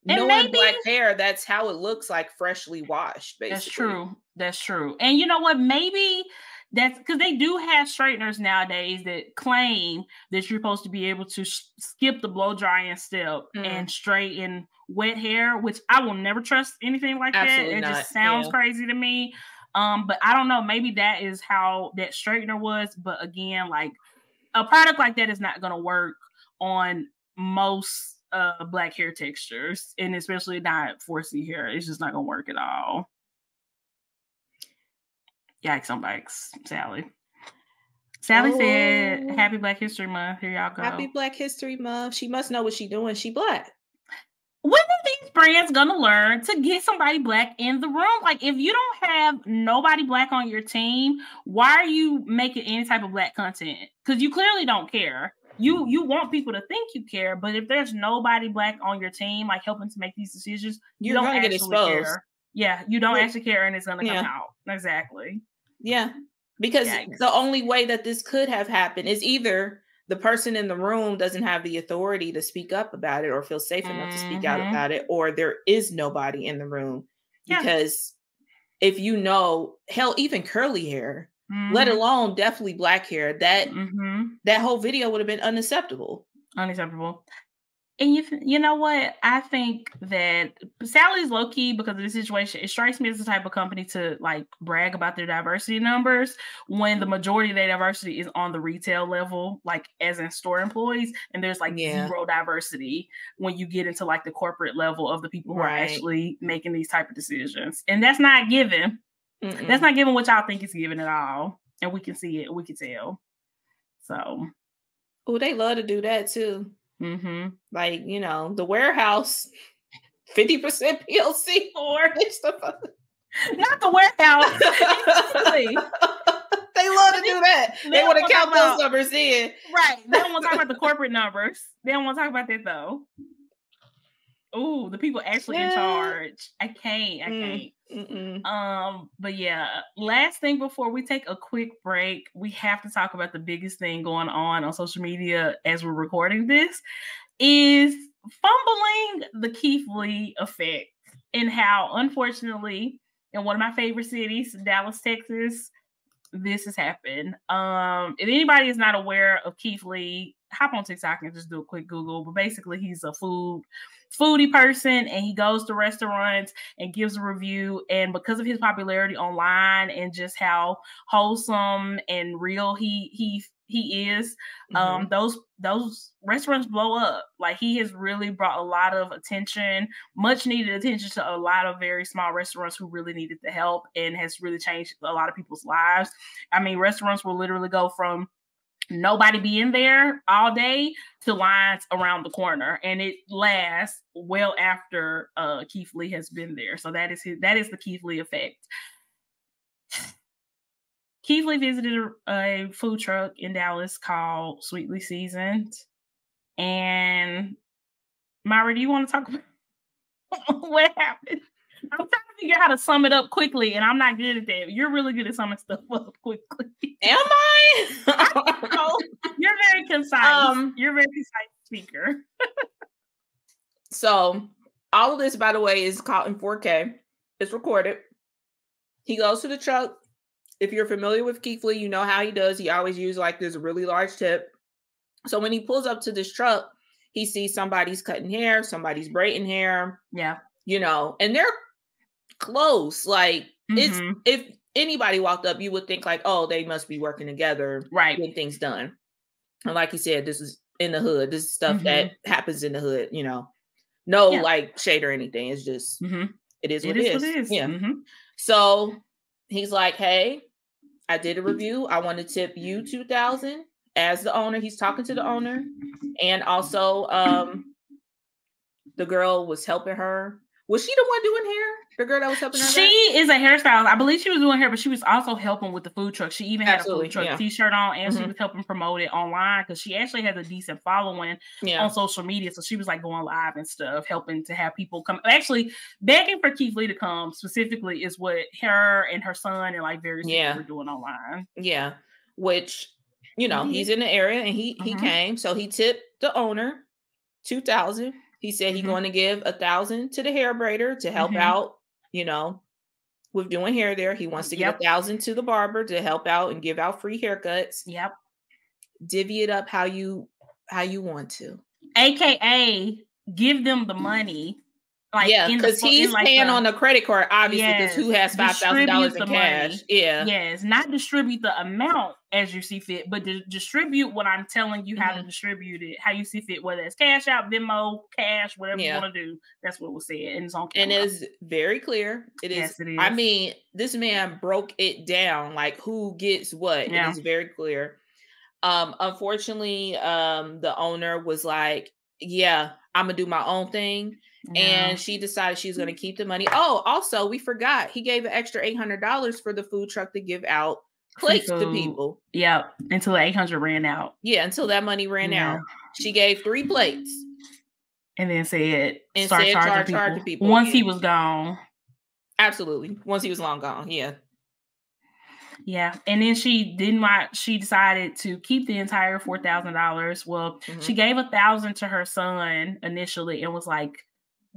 and knowing maybe, Black hair, that's how it looks like freshly washed, basically. That's true. That's true. And you know what? Maybe that's because they do have straighteners nowadays that claim that you're supposed to be able to skip the blow drying step and straighten wet hair, which I will never trust anything like Absolutely that. It just sounds crazy to me. But I don't know. Maybe that is how that straightener was. But again, like a product like that is not going to work on most Black hair textures, and especially not 4C hair. It's just not going to work at all. Yikes on bikes, Sally. Sally said, "Happy Black History Month." Here y'all go. Happy Black History Month. She must know what she's doing. She Black. When are these brands gonna learn to get somebody Black in the room? Like, if you don't have nobody Black on your team, why are you making any type of Black content? Because you clearly don't care. You want people to think you care, but if there's nobody Black on your team, like helping to make these decisions, you don't actually get exposed. Care. Yeah, you don't actually care, and it's gonna come out. Exactly. Yeah, because the only way that this could have happened is either the person in the room doesn't have the authority to speak up about it or feel safe enough to speak out about it, or there is nobody in the room. Because if you know, hell, even curly hair, let alone definitely Black hair, that whole video would have been unacceptable. Unacceptable. And you know what? I think that Sally's low-key because of the situation. It strikes me as the type of company to like brag about their diversity numbers when the majority of their diversity is on the retail level, like as in store employees, and there's like zero diversity when you get into like the corporate level of the people who are actually making these type of decisions. And that's not given. Mm-mm. That's not given what y'all think is given at all. And we can see it. We can tell. So. Oh, they love to do that too. Like, you know, the warehouse 50% PLC or stuff. Not the warehouse. Exactly. They love to do that. They want to count those numbers in. Right. They don't want to talk about the corporate numbers. They don't want to talk about that though. Oh, the people actually in charge. I can't. But yeah, last thing before we take a quick break, we have to talk about the biggest thing going on social media as we're recording this is fumbling the Keith Lee effect and how, unfortunately, in one of my favorite cities, Dallas, Texas, this has happened. If anybody is not aware of Keith Lee, hop on TikTok and just do a quick Google. But basically, he's a foodie person, and he goes to restaurants and gives a review. And because of his popularity online and just how wholesome and real he is, those restaurants blow up. Like, he has really brought a lot of attention, much needed attention, to a lot of very small restaurants who really needed the help, and has really changed a lot of people's lives. I mean, restaurants will literally go from nobody be in there all day to lines around the corner, and it lasts well after Keith Lee has been there. So that is the Keith Lee effect. Keith Lee visited a food truck in Dallas called Sweetly Seasoned. And Myra, do you want to talk about what happened? I'm trying to figure out how to sum it up quickly, and I'm not good at that. You're really good at summing stuff up quickly. Am I? You're very concise. You're a very concise speaker. So, all of this, by the way, is caught in 4K. It's recorded. He goes to the truck. If you're familiar with Keith Lee, you know how he does. He always uses like this really large tip. So when he pulls up to this truck, he sees somebody's cutting hair, somebody's braiding hair. Yeah. You know, and they're close. Like, it's, if anybody walked up, you would think like, oh, they must be working together. Right. Getting things done. And like he said, this is in the hood. This is stuff that happens in the hood, you know. No, like, shade or anything. It's just, it is what it is. Yeah. So he's like, hey, I did a review. I want to tip you $2,000 as the owner. He's talking to the owner. And also, the girl was helping her. Was she the one doing hair? The girl that was helping her? She is a hairstylist. I believe she was doing hair, but she was also helping with the food truck. She even had a food truck t-shirt on, and she was helping promote it online because she actually has a decent following on social media. So she was like going live and stuff, helping to have people come. Actually, begging for Keith Lee to come specifically is what her and her son and like various people were doing online. Yeah. Which, you know, he's in the area, and he came. So he tipped the owner $2,000. He said he's going to give $1,000 to the hair braider to help out, you know, with doing hair there. He wants to give $1,000 to the barber to help out and give out free haircuts. Yep. Divvy it up how you want to. AKA give them the money. Like, yeah, because he's like paying on a credit card, obviously, because who has $5,000 in cash? Money. Yeah. Yes, not distribute the amount as you see fit, but distribute what I'm telling you how to distribute it, how you see fit, whether it's cash out, Venmo, cash, whatever you want to do. That's what we'll say. And it's on camera. And it's very clear. It is. Yes, it is. I mean, this man broke it down, like who gets what. Yeah. It is very clear. Unfortunately, the owner was like, yeah, I'm going to do my own thing. Yeah. And she decided she's going to keep the money. Oh, also, we forgot. He gave an extra $800 for the food truck to give out plates to people. Yeah, until the $800 ran out. Yeah, until that money ran out. She gave 3 plates. And then said, charging people. Once he was gone. Absolutely. Once he was long gone, yeah. Yeah, and then she decided to keep the entire $4,000. Well, she gave $1,000 to her son initially and was like,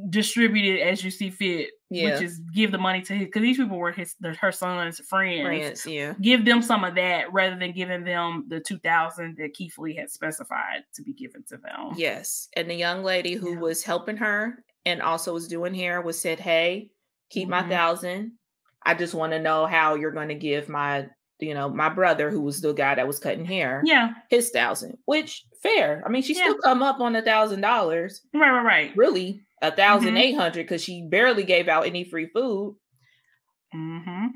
distribute it as you see fit, which is give the money to his, because these people were her son's friends. Yeah, give them some of that rather than giving them the $2,000 that Keith Lee had specified to be given to them. Yes, and the young lady who was helping her and also was doing hair was said, "Hey, keep my $1,000. I just want to know how you're going to give my brother, who was the guy that was cutting hair, his $1,000, which fair. I mean, she still come up on $1,000, right? Really." $1,800 because she barely gave out any free food.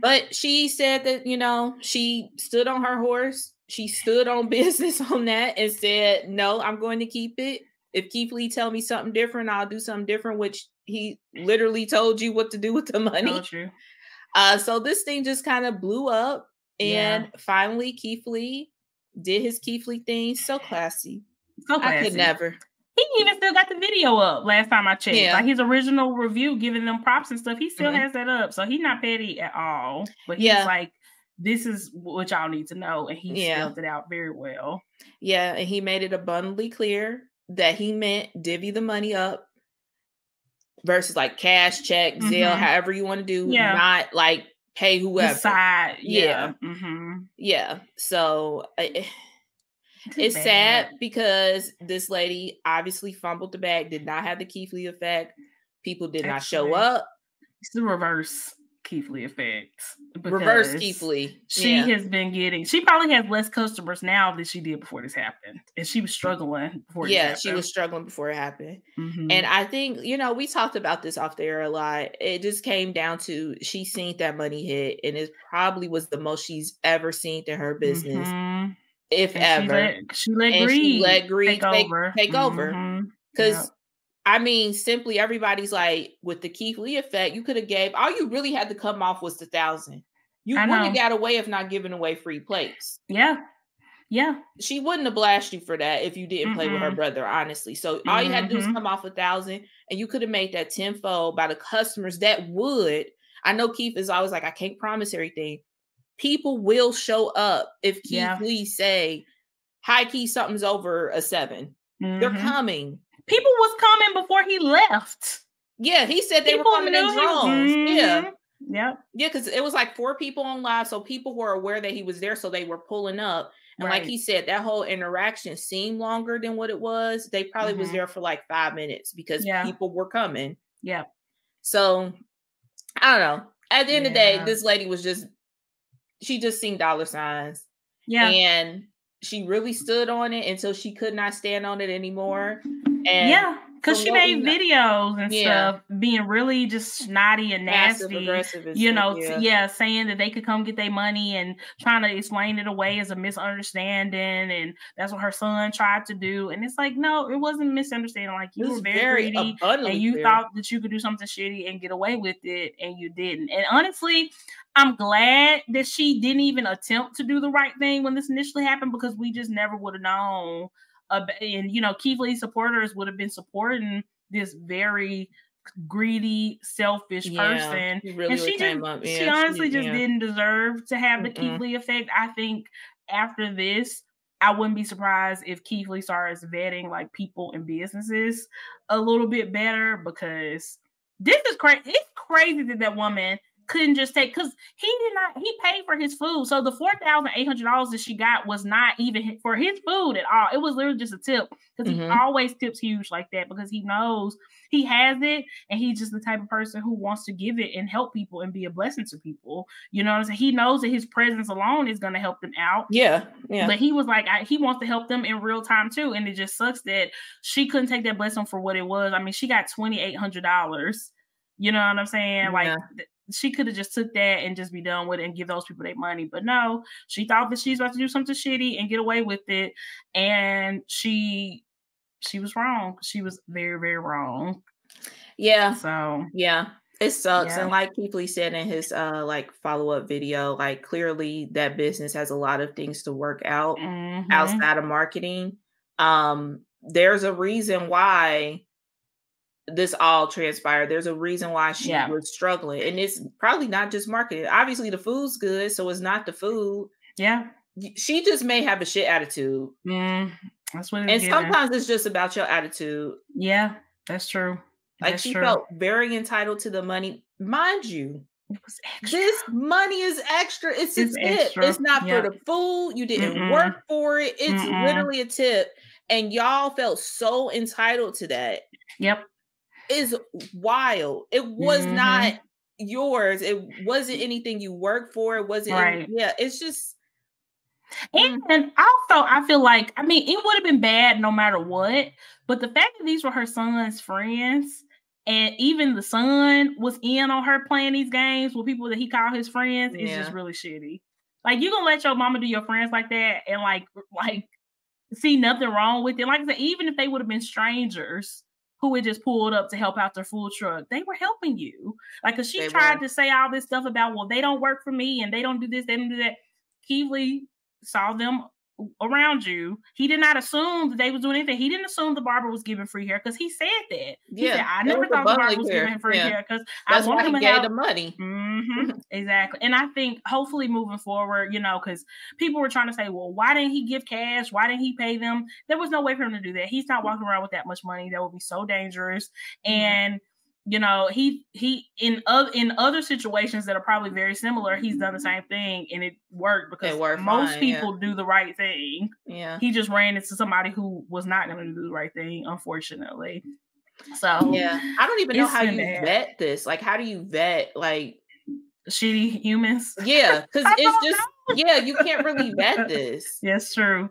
But she said that, you know, she stood on her horse. She stood on business on that and said, no, I'm going to keep it. If Keith Lee tell me something different, I'll do something different, which he literally told you what to do with the money. Told you. So this thing just kind of blew up. And finally, Keith Lee did his Keith Lee thing. So classy. So classy. I could never. He even still got the video up last time I checked. Yeah. Like his original review, giving them props and stuff. He still has that up. So he's not petty at all. But he's like, this is what y'all need to know. And he spelled it out very well. Yeah. And he made it abundantly clear that he meant divvy the money up versus like cash, check, Zelle, however you want to do. Not like pay whoever. Decide. Yeah. Yeah. Mm-hmm. Yeah. So... It's sad because this lady obviously fumbled the bag, did not have the Keith Lee effect. People did not show up. It's the reverse Keith Lee effect. Reverse Keith Lee. She has been getting, she probably has less customers now than she did before this happened. And she was struggling before it happened. Yeah, she was struggling before it happened. Mm-hmm. And I think, you know, we talked about this off the air a lot. It just came down to she seen that money hit, and it probably was the most she's ever seen in her business. Mm-hmm. If and ever she let greed take over, because I mean, simply everybody's like, with the Keith Lee effect, you could have gave, all you really had to come off was the $1,000. You would have got away if not giving away free plates. Yeah, she wouldn't have blasted you for that if you didn't play with her brother, honestly. So all you had to do was come off $1,000, and you could have made that tenfold by the customers that would. I know Keith is always like, I can't promise everything. People will show up if Keith Lee say, "Hi, Keith, something's over a 7." They're coming. People was coming before he left. Yeah, he said they were coming in drones. Yeah, because it was like 4 people on live, so people were aware that he was there, so they were pulling up. And like he said, that whole interaction seemed longer than what it was. They probably was there for like 5 minutes because people were coming. Yeah. So I don't know. At the end of the day, this lady was just. She just seen dollar signs. Yeah. And she really stood on it until she could not stand on it anymore. And because she made videos and stuff, being really just snotty and nasty. Passive, aggressive and saying that they could come get their money and trying to explain it away as a misunderstanding. And that's what her son tried to do. And it's like, no, it wasn't misunderstanding. Like, you were very greedy and you thought that you could do something shitty and get away with it, and you didn't. And honestly, I'm glad that she didn't even attempt to do the right thing when this initially happened, because we just never would have known. And, you know, Keith Lee supporters would have been supporting this very greedy, selfish person. Really, and she honestly just didn't deserve to have the Keith Lee effect. I think after this, I wouldn't be surprised if Keith Lee starts vetting like people and businesses a little bit better, because this is crazy. It's crazy that that woman couldn't just take, because he paid for his food. So the $4,800 that she got was not even for his food at all. It was literally just a tip, because he always tips huge like that, because he knows he has it, and he's just the type of person who wants to give it and help people and be a blessing to people. You know what I'm saying? He knows that his presence alone is going to help them out. Yeah. But he was like, he wants to help them in real time too. And it just sucks that she couldn't take that blessing for what it was. I mean, she got $2,800. You know what I'm saying? Like, she could have just took that and just be done with it and give those people their money. But no, she thought that she's about to do something shitty and get away with it. And she was wrong. She was very, very wrong. Yeah. So it sucks. Yeah. And like Keith Lee said in his follow-up video, like, clearly that business has a lot of things to work out outside of marketing. There's a reason why this all transpired. There's a reason why she was struggling, and it's probably not just marketing. Obviously the food's good, so it's not the food. She just may have a shit attitude. That's what it is. And sometimes it's just about your attitude. That's true. Like, she felt very entitled to the money. Mind you, it was extra. This money is extra. It's extra. It's not for the food. You didn't work for it. It's literally a tip, and y'all felt so entitled to that. Is wild. It was not yours. It wasn't anything you worked for. It wasn't it's just and also I feel like, I mean, it would have been bad no matter what, but the fact that these were her son's friends, and even the son was in on her playing these games with people that he called his friends, is just really shitty. Like, you gonna let your mama do your friends like that, and like see nothing wrong with it. Like I said, even if they would have been strangers who had just pulled up to help out their food truck, they were helping you. Like, because she tried to say all this stuff about, well, they don't work for me and they don't do this, they don't do that. Keith Lee saw them around you. He did not assume that they was doing anything. He didn't assume the barber was giving free hair, because he said that. He said, I never thought the barber was giving him free hair, because I wanted him to have the money. Mm-hmm, exactly. And I think hopefully moving forward, you know, because people were trying to say, well, why didn't he give cash? Why didn't he pay them? There was no way for him to do that. He's not walking around with that much money. That would be so dangerous. And you know, he in other situations that are probably very similar, he's done the same thing and it worked, because most people do the right thing. Yeah. He just ran into somebody who was not going to do the right thing, unfortunately. So yeah, I don't even know how you vet this. Like, how do you vet like shitty humans? Yeah, because it's just you can't really vet this. That's true.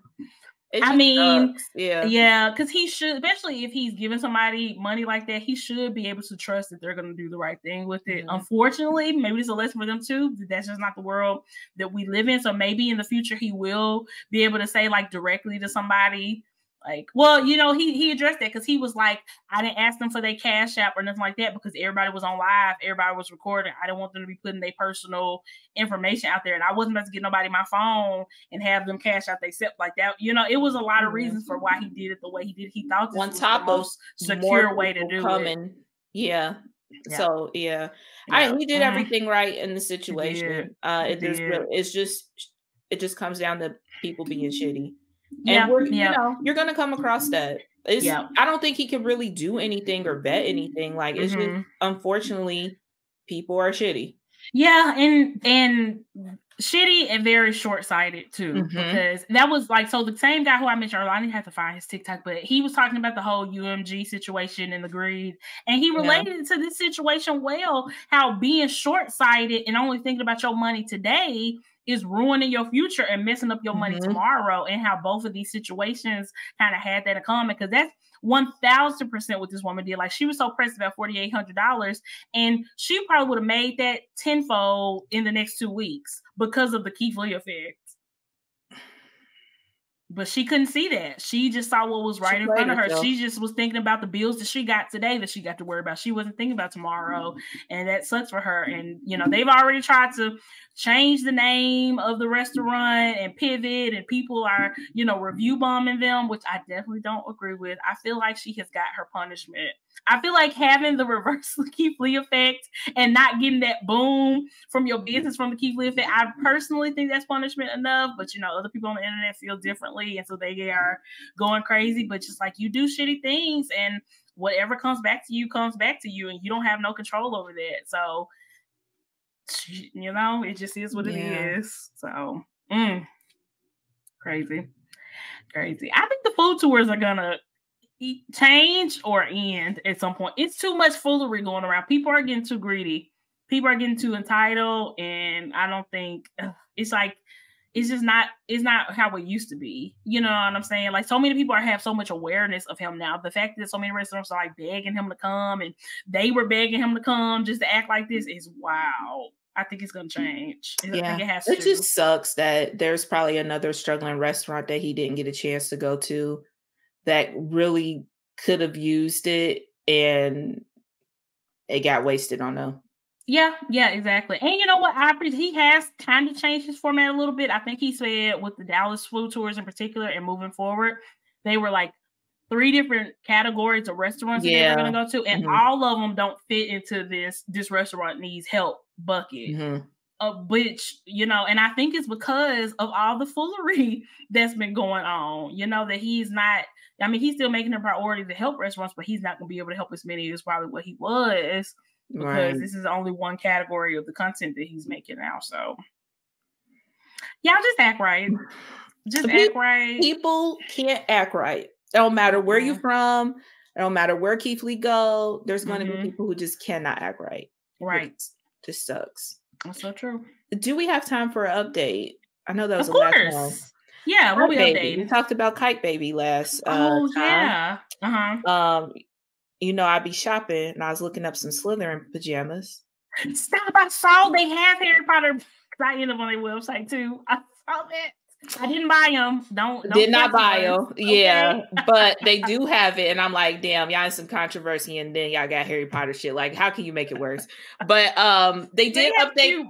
I mean, sucks. Because he should, especially if he's giving somebody money like that, he should be able to trust that they're going to do the right thing with it. Mm-hmm. Unfortunately, maybe there's a lesson for them too. That's just not the world that we live in. So maybe in the future, he will be able to say like directly to somebody, like, well, you know, he addressed that, because he was like, I didn't ask them for their Cash App or nothing like that, because everybody was on live, everybody was recording. I didn't want them to be putting their personal information out there, and I wasn't about to get nobody my phone and have them cash out they SIP like that. You know, it was a lot of reasons for why he did it the way he did. He thought this was the most secure way to do it. So he did everything right in the situation. It just comes down to people being shitty. And you know, you're gonna come across that. I don't think he can really do anything or vet anything. Like, it's just, unfortunately, people are shitty. Yeah, and shitty and very short-sighted too, because that was like, so the same guy who I mentioned earlier, I didn't have to find his TikTok, but he was talking about the whole UMG situation and the greed, and he related to this situation well, how being short-sighted and only thinking about your money today is ruining your future and messing up your money tomorrow, and how both of these situations kind of had that in common, because that's 1,000% what this woman did. Like, she was so pressed about $4,800, and she probably would have made that tenfold in the next 2 weeks because of the Keith Lee effect. But she couldn't see that. She just saw what was right in front of her. She just was thinking about the bills that she got today that she got to worry about. She wasn't thinking about tomorrow. And that sucks for her. And, you know, they've already tried to change the name of the restaurant and pivot, and people are, you know, review bombing them, which I definitely don't agree with. I feel like she has got her punishment. I feel like having the reverse Keith Lee effect and not getting that boom from your business from the Keith Lee effect, I personally think that's punishment enough, but you know, other people on the internet feel differently, and so they are going crazy. But just like, you do shitty things, and whatever comes back to you, and you don't have no control over that. So, you know, it just is what it is. So, crazy. I think the food tours are gonna change or end at some point. It's too much foolery going around. People are getting too greedy. People are getting too entitled, and I don't think it's like, it's just not, it's not how it used to be. You know what I'm saying? Like, so many people have so much awareness of him now. The fact that so many restaurants are like begging him to come, and they were begging him to come just to act like this, is wow. I think it's going to change. I think it has to. It just sucks that there's probably another struggling restaurant that he didn't get a chance to go to that really could have used it, and it got wasted on them. Yeah, exactly. And you know what? He has kind of changed his format a little bit. I think he said with the Dallas food tours in particular, and moving forward, they were like 3 different categories of restaurants that they were going to go to, and all of them don't fit into this restaurant needs help bucket. Which, you know, and I think it's because of all the foolery that's been going on, you know, that he's not, I mean, he's still making a priority to help restaurants, but he's not going to be able to help as many as probably what he was, because this is only one category of the content that he's making now. So y'all just act right. Just act right. People can't act right. It don't matter where you're from. It don't matter where Keith Lee go. There's going to be people who just cannot act right. Right. It just sucks. That's so true. Do we have time for an update? I know that was last one. Yeah, we'll be updating. We talked about Kite Baby last time. You know, I be shopping, and I was looking up some Slytherin pajamas. Stop! I saw they have Harry Potter sign up on their website too. I saw that. I didn't buy them. Don't did not buy them. Yeah, okay. But they do have it, and I'm like, damn, y'all in some controversy, and then y'all got Harry Potter shit. Like, how can you make it worse? But they did update.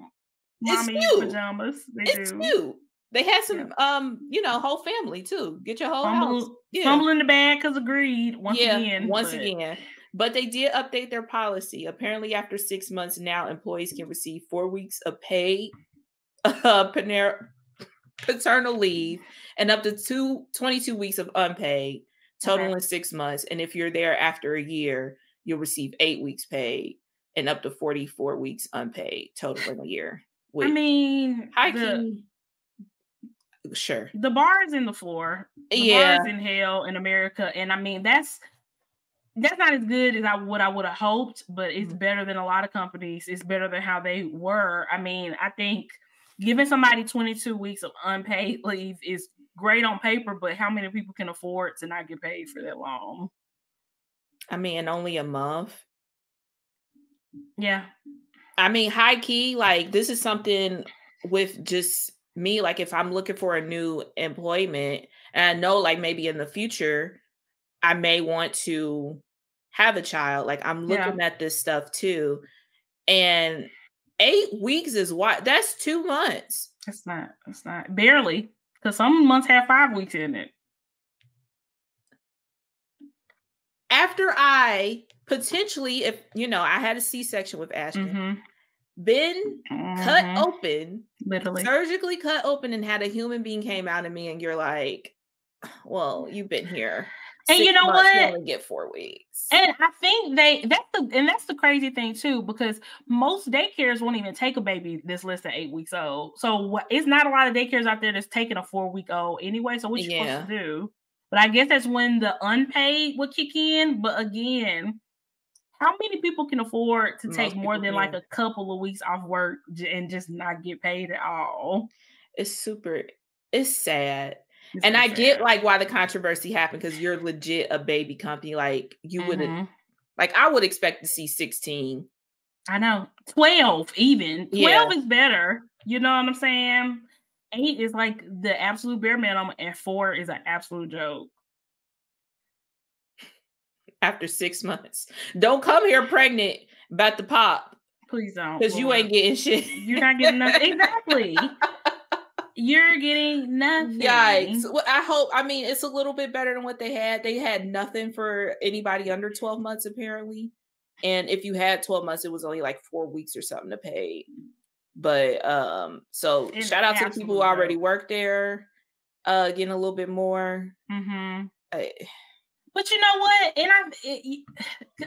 It's cute. Pajamas. It's cute. They had some, you know, whole family too. Get your whole house. Yeah. Fumble in the bag because of greed. Once again. But they did update their policy. Apparently, after 6 months now, employees can receive 4 weeks of paid paternal leave and up to 22 weeks of unpaid, totaling 6 months. And if you're there after a year, you'll receive 8 weeks paid and up to 44 weeks unpaid, totaling a year. I mean, sure. The bar is in the floor. The bar is in hell in America. And I mean, that's not as good as I would have hoped, but it's better than a lot of companies. It's better than how they were. I mean, I think giving somebody 22 weeks of unpaid leave is great on paper, but how many people can afford to not get paid for that long? I mean, only a month. Yeah. I mean, high key, like this is something with just me, like if I'm looking for a new employment and I know like maybe in the future, I may want to have a child. Like I'm looking at this stuff too. And 8 weeks is what? That's 2 months. It's not barely, because some months have 5 weeks in it. After I potentially, if you know, I had a C-section with Ashton, been cut open, literally surgically cut open, and had a human being came out of me, and you're like, well, you've been here. And you know what? You only get 4 weeks. And I think that's the crazy thing too, because most daycares won't even take a baby that's less than 8 weeks old. So it's not a lot of daycares out there that's taking a 4 week old anyway. So what you supposed to do? But I guess that's when the unpaid would kick in. But again, how many people can afford to take more than like a couple of weeks off work and just not get paid at all? It's sad. And I get like why the controversy happened, because you're legit a baby company. Like you wouldn't, like I would expect to see 16. I know 12 even 12 is better. You know what I'm saying? 8 is like the absolute bare minimum, and 4 is an absolute joke. After 6 months, don't come here pregnant about the pop. Please don't, because you ain't getting shit. You're not getting nothing. Exactly. You're getting nothing. Yikes. Well, I hope, I mean, it's a little bit better than what they had. They had nothing for anybody under 12 months, apparently. And if you had 12 months, it was only like 4 weeks or something to pay. But, so it's shout out to the people who already work there, getting a little bit more. But you know what? And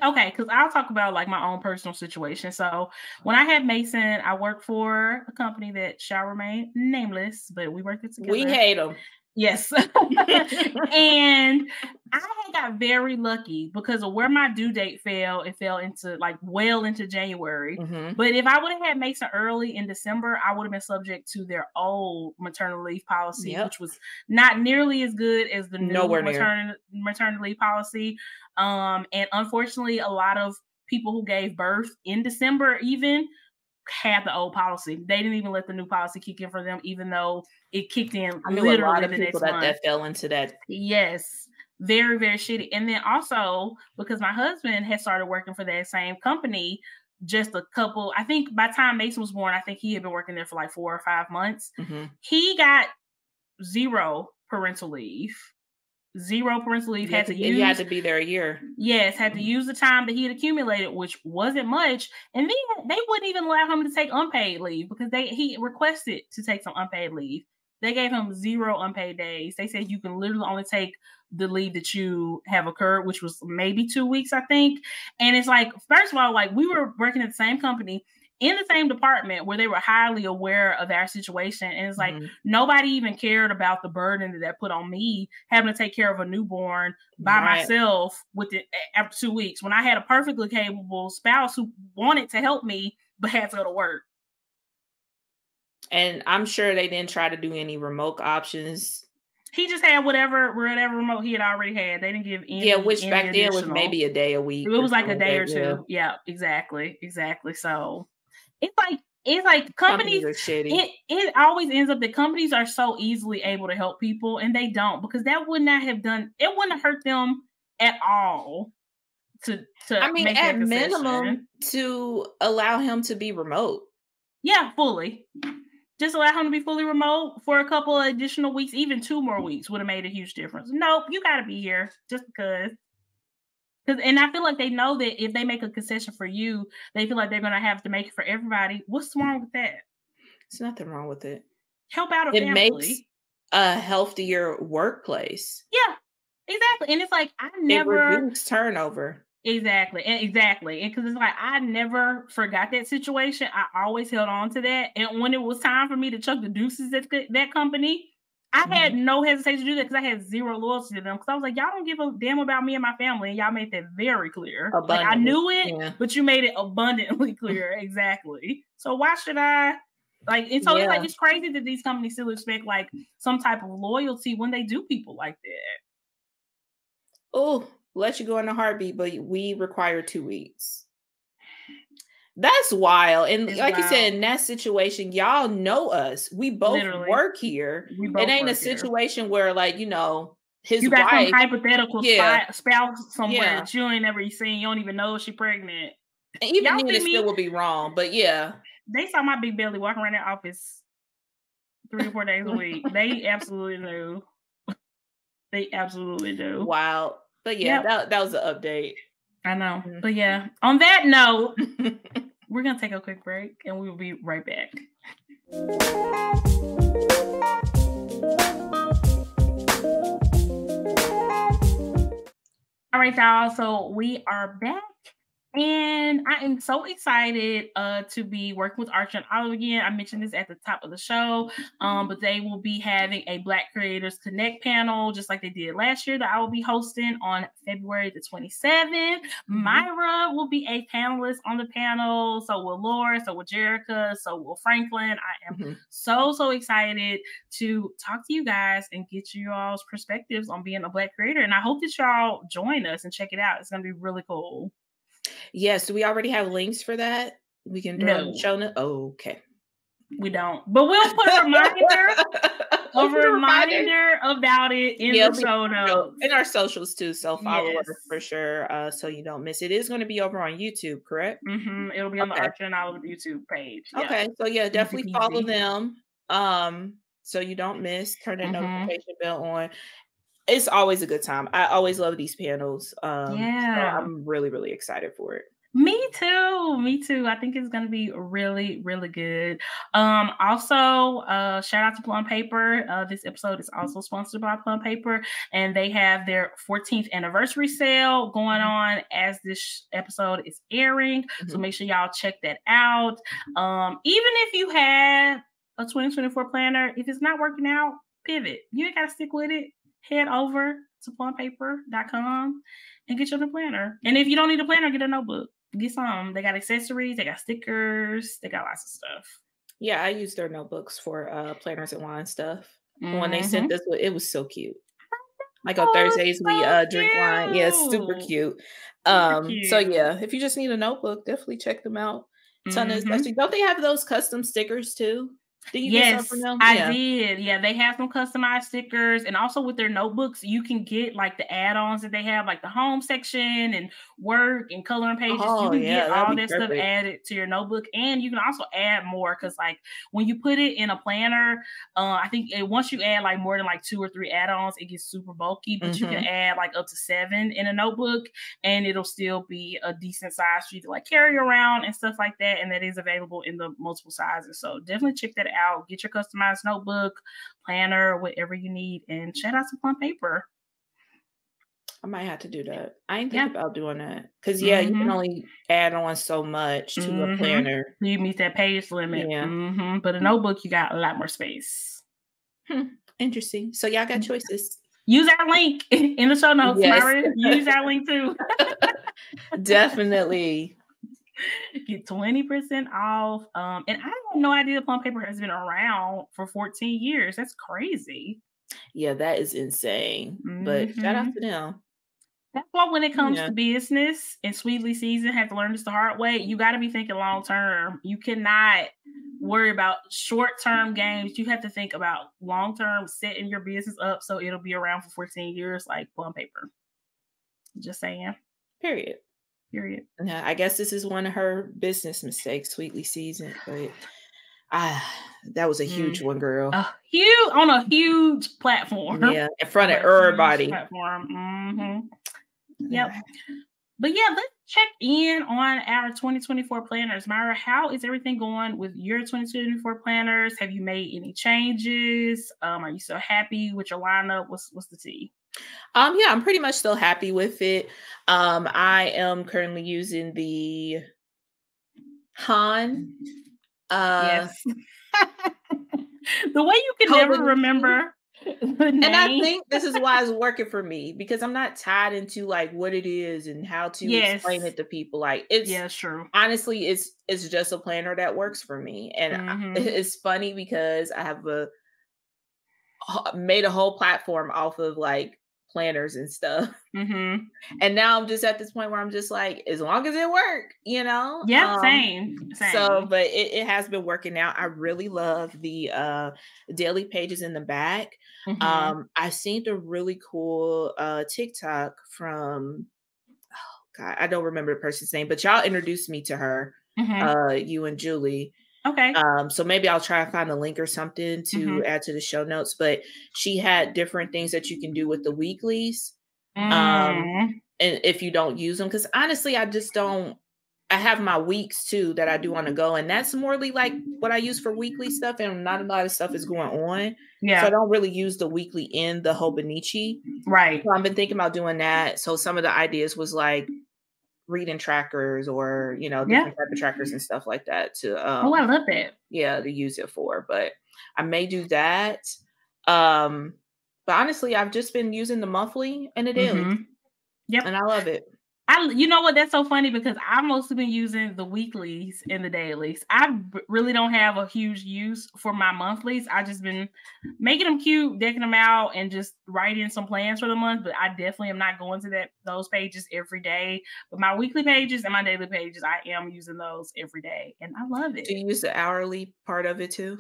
okay, because I'll talk about like my own personal situation. So when I had Mason, I worked for a company that shall remain nameless, but we worked it together. We hate them. Yes. And I got very lucky because of where my due date fell. It fell into like well into January. But if I would have had Mason early in December, I would have been subject to their old maternal leave policy, which was not nearly as good as the new maternal leave policy. And unfortunately, a lot of people who gave birth in December even had the old policy. They didn't even let the new policy kick in for them, even though it kicked in. I knew literally a lot of people that fell into that. Yes, very, very shitty. And then also because my husband had started working for that same company, just a couple. I think by the time Mason was born, I think he had been working there for like 4 or 5 months. He got zero parental leave. Had to use. He had to be there a year. Yes, had to use the time that he had accumulated, which wasn't much. And then they wouldn't even allow him to take unpaid leave because he requested to take some unpaid leave. They gave him zero unpaid days. They said you can literally only take the leave that you have occurred, which was maybe 2 weeks, I think. And it's like, first of all, like we were working at the same company in the same department where they were highly aware of our situation. And it's like, nobody even cared about the burden that that put on me having to take care of a newborn by myself after 2 weeks, when I had a perfectly capable spouse who wanted to help me, but had to go to work. And I'm sure they didn't try to do any remote options. He just had whatever remote he had already had. They didn't give any. Yeah, which back then was maybe a day a week. It was like a day or two. Yeah, exactly. So it's like, It's like companies are shitty. It always ends up that companies are so easily able to help people, and they don't, because that would not have done, it wouldn't have hurt them at all to I mean, make at minimum to allow him to be remote. Yeah, fully. Just allow him to be fully remote for a couple of additional weeks, even 2 more weeks would have made a huge difference. Nope, you got to be here just because. And I feel like they know that if they make a concession for you, they feel like they're going to have to make it for everybody. What's wrong with that? There's nothing wrong with it. Help out a family. It makes a healthier workplace. Yeah, exactly. And it's like, I never... It reduces turnover. Exactly. And because it's like, I never forgot that situation. I always held on to that. And when it was time for me to chuck the deuces at that company... I had no hesitation to do that because I had zero loyalty to them. Because I was like, y'all don't give a damn about me and my family. And y'all made that very clear. Like, I knew it, yeah. But you made it abundantly clear. Exactly. So why should I? Like, and so yeah. It's like, it's crazy that these companies still expect like some type of loyalty when they do people like that. Oh, let you go in a heartbeat, but we require 2 weeks. That's wild. And it's like wild. You said, in that situation, y'all know us. We both literally work here. It ain't a situation here where, like, you know, his you got wife, some hypothetical spouse somewhere that you ain't ever seen. You don't even know she's pregnant. And even then, it still would be wrong. But yeah, they saw my big belly walking around the office 3 or 4 days a week. They absolutely knew. They absolutely knew. Wild. But yeah, that was an update. I know. But yeah, on that note, we're going to take a quick break and we will be right back. All right, y'all. So we are back and I am so excited to be working with Archer and Olive again. I mentioned this at the top of the show, but they will be having a Black Creators Connect panel just like they did last year that I will be hosting on February the 27th. Myra will be a panelist on the panel. So will Laura, so will Jerica, so will Franklin. I am so excited to talk to you guys and get you all's perspectives on being a Black creator. And I hope that y'all join us and check it out. It's going to be really cool. Yes, do we already have links for that? We can throw in the show notes. Okay. We don't. But we'll put a reminder, about it in the show notes. In our socials too, so follow us for sure so you don't miss it. It is going to be over on YouTube, correct? Mm-hmm. It'll be on the Archer and Olive YouTube page. Yeah. Okay, so yeah, definitely follow them so you don't miss. Turn that notification bell on. It's always a good time. I always love these panels. So I'm really, really excited for it. Me too. I think it's going to be really, really good. Also, shout out to Plum Paper. This episode is also sponsored by Plum Paper, and they have their 14th anniversary sale going on as this episode is airing. So make sure y'all check that out. Even if you have a 2024 planner, if it's not working out, pivot. You ain't got to stick with it. Head over to plumpaper.com and get your new planner. And if you don't need a planner, get a notebook. Get some. They got accessories. They got stickers. They got lots of stuff. Yeah, I use their notebooks for Planners and Wine stuff. When they sent this, it was so cute. Like on Thursdays, we drink wine. Yeah, it's super cute. So yeah, if you just need a notebook, definitely check them out. Ton of accessories. Don't they have those custom stickers too? Yes, I did. Yeah, they have some customized stickers, and also with their notebooks, you can get like the add-ons that they have, like the home section and work and coloring pages. You can get all that stuff added to your notebook, and you can also add more because, like, when you put it in a planner, I think once you add like more than like 2 or 3 add-ons, it gets super bulky. But you can add like up to 7 in a notebook, and it'll still be a decent size for you to like carry around and stuff like that. And that is available in the multiple sizes. So definitely check that out. Get your customized notebook, planner, whatever you need, and shout out to Plum Paper. I might have to do that. I ain't think about doing that because you can only add on so much to a planner. You meet that page limit, but a notebook you got a lot more space. Interesting. So y'all got choices. Use our link in the show notes. Myra. Use our link too. Definitely. Get 20% off. And I have no idea Plum Paper has been around for 14 years. That's crazy. Yeah, that is insane. But shout out to them. That's why when it comes to business and Sweetly Seasoned, have to learn this the hard way. You got to be thinking long term. You cannot worry about short-term gains. You have to think about long-term, setting your business up so it'll be around for 14 years, like Plum Paper. Just saying. Period. Now, I guess this is one of her business mistakes, Sweetly Seasoned, but that was a huge one, girl. On a huge platform. Yeah, in front of everybody. Platform. Mm-hmm. Yep. Right. But yeah, let's check in on our 2024 planners. Myra, how is everything going with your 2024 planners? Have you made any changes? Are you still happy with your lineup? What's the tea? Yeah, I'm pretty much still happy with it. I am currently using the Han. Yes. The way you can never remember. And I think this is why it's working for me, because I'm not tied into like what it is and how to explain it to people. Like it's true. Honestly, it's just a planner that works for me. And it's funny because I have made a whole platform off of like planners and stuff. And now I'm just at this point where I'm just like, as long as it works, you know? Yeah, same. So, but it has been working out. I really love the daily pages in the back. I seen a really cool TikTok from, oh God, I don't remember the person's name, but y'all introduced me to her, you and Julie. Okay. So maybe I'll try to find a link or something to add to the show notes, but she had different things that you can do with the weeklies. And if you don't use them, cause honestly, I have my weeks too that I do on the go, and that's morely like what I use for weekly stuff, and not a lot of stuff is going on. Yeah. So I don't really use the weekly in the Hobonichi. Right. So I've been thinking about doing that. So some of the ideas was like reading trackers or, you know, different type of trackers and stuff like that to, I love it. Yeah. To use it for, but I may do that. But honestly, I've just been using the monthly and the daily. Yep. And I love it. You know what? That's so funny because I've mostly been using the weeklies and the dailies. I really don't have a huge use for my monthlies. I've just been making them cute, decking them out, and just writing some plans for the month. But I definitely am not going to those pages every day. But my weekly pages and my daily pages, I am using those every day. And I love it. Do you use the hourly part of it too?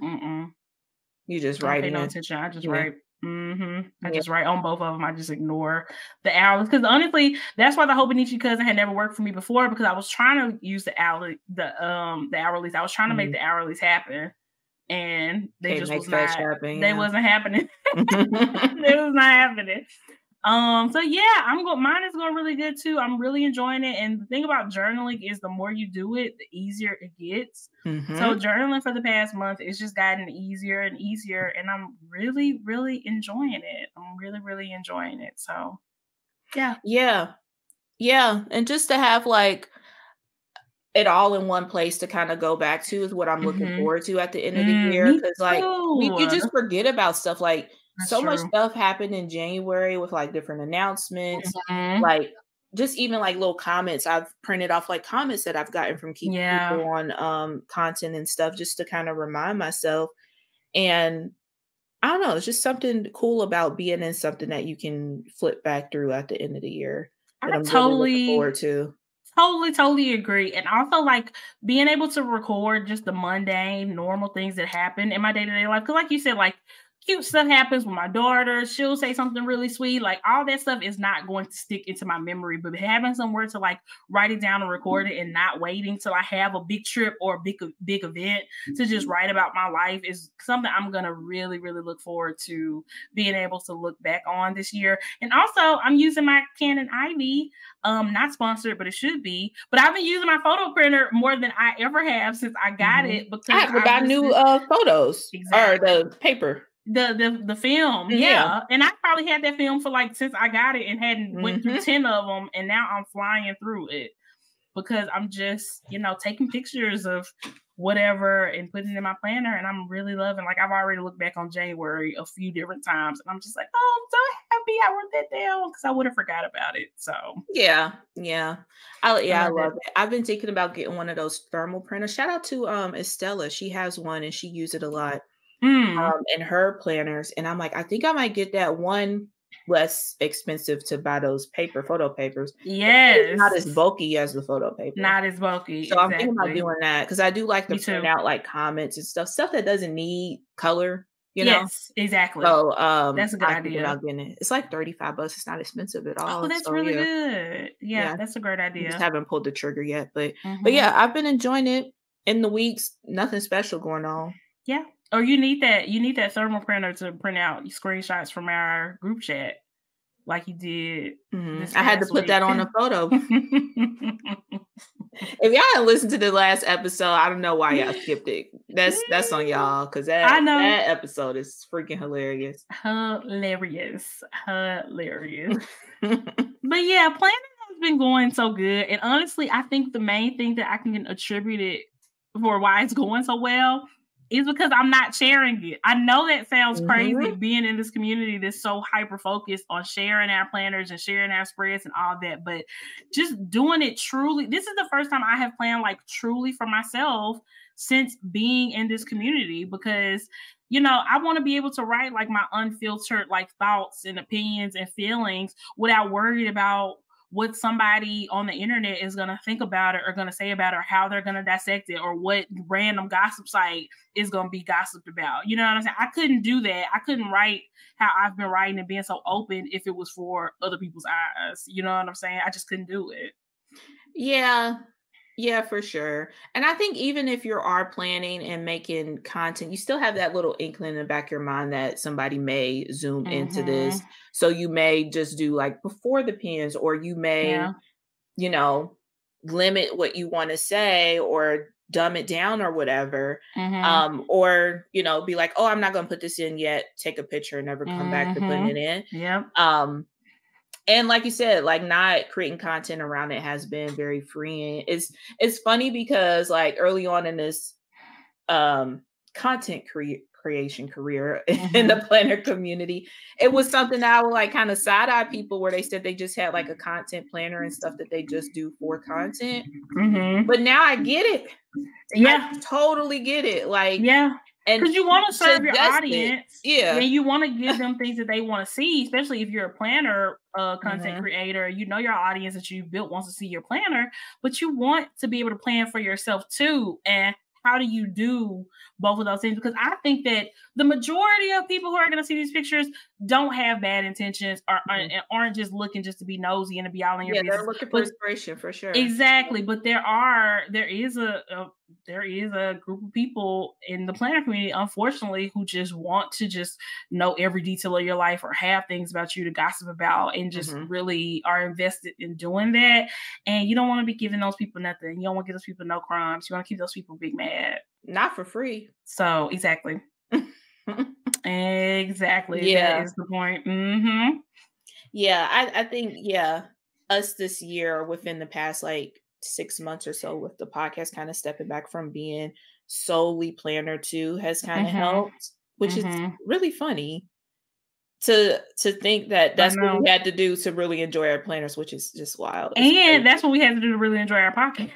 You just write it. I just write. I just write on both of them. I just ignore the hours because honestly, that's why the Hobonichi cousin had never worked for me before, because I was trying to use the hourlies. I was trying to make the hourlies happen, and they wasn't happening. It was not happening. So yeah, mine is going really good too. I'm really enjoying it. And the thing about journaling is the more you do it, the easier it gets. So journaling for the past month, it's just gotten easier and easier. And I'm really, really enjoying it. I'm really, really enjoying it. So yeah. Yeah. And just to have like it all in one place to kind of go back to is what I'm looking forward to at the end of the year. Cause like you just forget about stuff like, That's so true. Much stuff happened in January with like different announcements, like just even like little comments. I've printed off like comments that I've gotten from people on content and stuff just to kind of remind myself. And I don't know, it's just something cool about being in something that you can flip back through at the end of the year. I'm totally looking forward to. Totally agree. And also like being able to record just the mundane, normal things that happen in my day-to-day life. Cause like you said, like cute stuff happens with my daughter. She'll say something really sweet. Like all that stuff is not going to stick into my memory, but having somewhere to like write it down and record it and not waiting till I have a big trip or a big event to just write about my life is something I'm going to really, really look forward to being able to look back on this year. And also I'm using my Canon Ivy, not sponsored, but it should be, but I've been using my photo printer more than I ever have since I got it, because I got new photos or the paper. The film, and I probably had that film for like since I got it and hadn't went through 10 of them, and now I'm flying through it because I'm just taking pictures of whatever and putting it in my planner, and I'm really loving. Like I've already looked back on January a few different times, and I'm just like, oh, I'm so happy I wrote that down because I would have forgot about it. So I love it. I've been thinking about getting one of those thermal printers. Shout out to Estella, she has one and she uses it a lot. And her planners, and I'm like, I think I might get that one less expensive to buy those paper photo papers. Yes, it's not as bulky as the photo paper. Not as bulky. So exactly. I'm thinking about doing that because I do like to print out like comments and stuff that doesn't need color. You know? Yes, exactly. So that's a good idea. It's like $35. It's not expensive at all. Oh, that's so, really good. Yeah, that's a great idea. I just haven't pulled the trigger yet, but yeah, I've been enjoying it. In the weeks, nothing special going on. Yeah. Or you need that thermal printer to print out screenshots from our group chat, like you did. I had to put that on a photo. If y'all didn't listen to the last episode, I don't know why y'all skipped it. That's on y'all, because that episode is freaking hilarious. Hilarious. But yeah, planning has been going so good. And honestly, I think the main thing that I can attribute it for why it's going so well is because I'm not sharing it. I know that sounds crazy, being in this community that's so hyper-focused on sharing our planners and sharing our spreads and all that, but just doing it truly. This is the first time I have planned like truly for myself since being in this community, because, you know, I want to be able to write like my unfiltered like thoughts and opinions and feelings without worrying about what somebody on the internet is going to think about it or going to say about it, or how they're going to dissect it, or what random gossip site is going to be gossiped about. You know what I'm saying? I couldn't do that. I couldn't write how I've been writing and being so open if it was for other people's eyes. You know what I'm saying? I just couldn't do it. Yeah. Yeah, for sure. And I think even if you are planning and making content, you still have that little inkling in the back of your mind that somebody may zoom into this. So you may just do like before the pins, or you may, you know, limit what you want to say or dumb it down or whatever. Or, you know, be like, oh, I'm not going to put this in yet. Take a picture and never come back to putting it in. Yeah. And like you said, like not creating content around it has been very freeing. It's funny because like early on in this content creation career in the planner community, it was something that I would like kind of side-eye people where they said they just had like a content planner and stuff that they just do for content. But now I get it. Yeah. I totally get it. Like, yeah. Because you want to serve your audience, and you want to give them things that they want to see, especially if you're a planner, content creator. You know your audience that you built wants to see your planner, but you want to be able to plan for yourself too. And how do you do both of those things? Because I think that the majority of people who are going to see these pictures don't have bad intentions, or and aren't just looking just to be nosy and to be all in your business. They're looking for inspiration for sure. Exactly. But there is a group of people in the planner community, unfortunately, who just want to just know every detail of your life or have things about you to gossip about, and just really are invested in doing that. And you don't want to be giving those people nothing. You don't want to give those people no crumbs. You want to keep those people big mad. Not for free. So exactly. Exactly. Yeah. That is the point. Yeah. I think, us this year, within the past, like, 6 months or so with the podcast, kind of stepping back from being solely planner too has kind of helped, which is really funny to think that that's what we had to do to really enjoy our planners, which is just wild. It's crazy. That's what we had to do to really enjoy our podcast.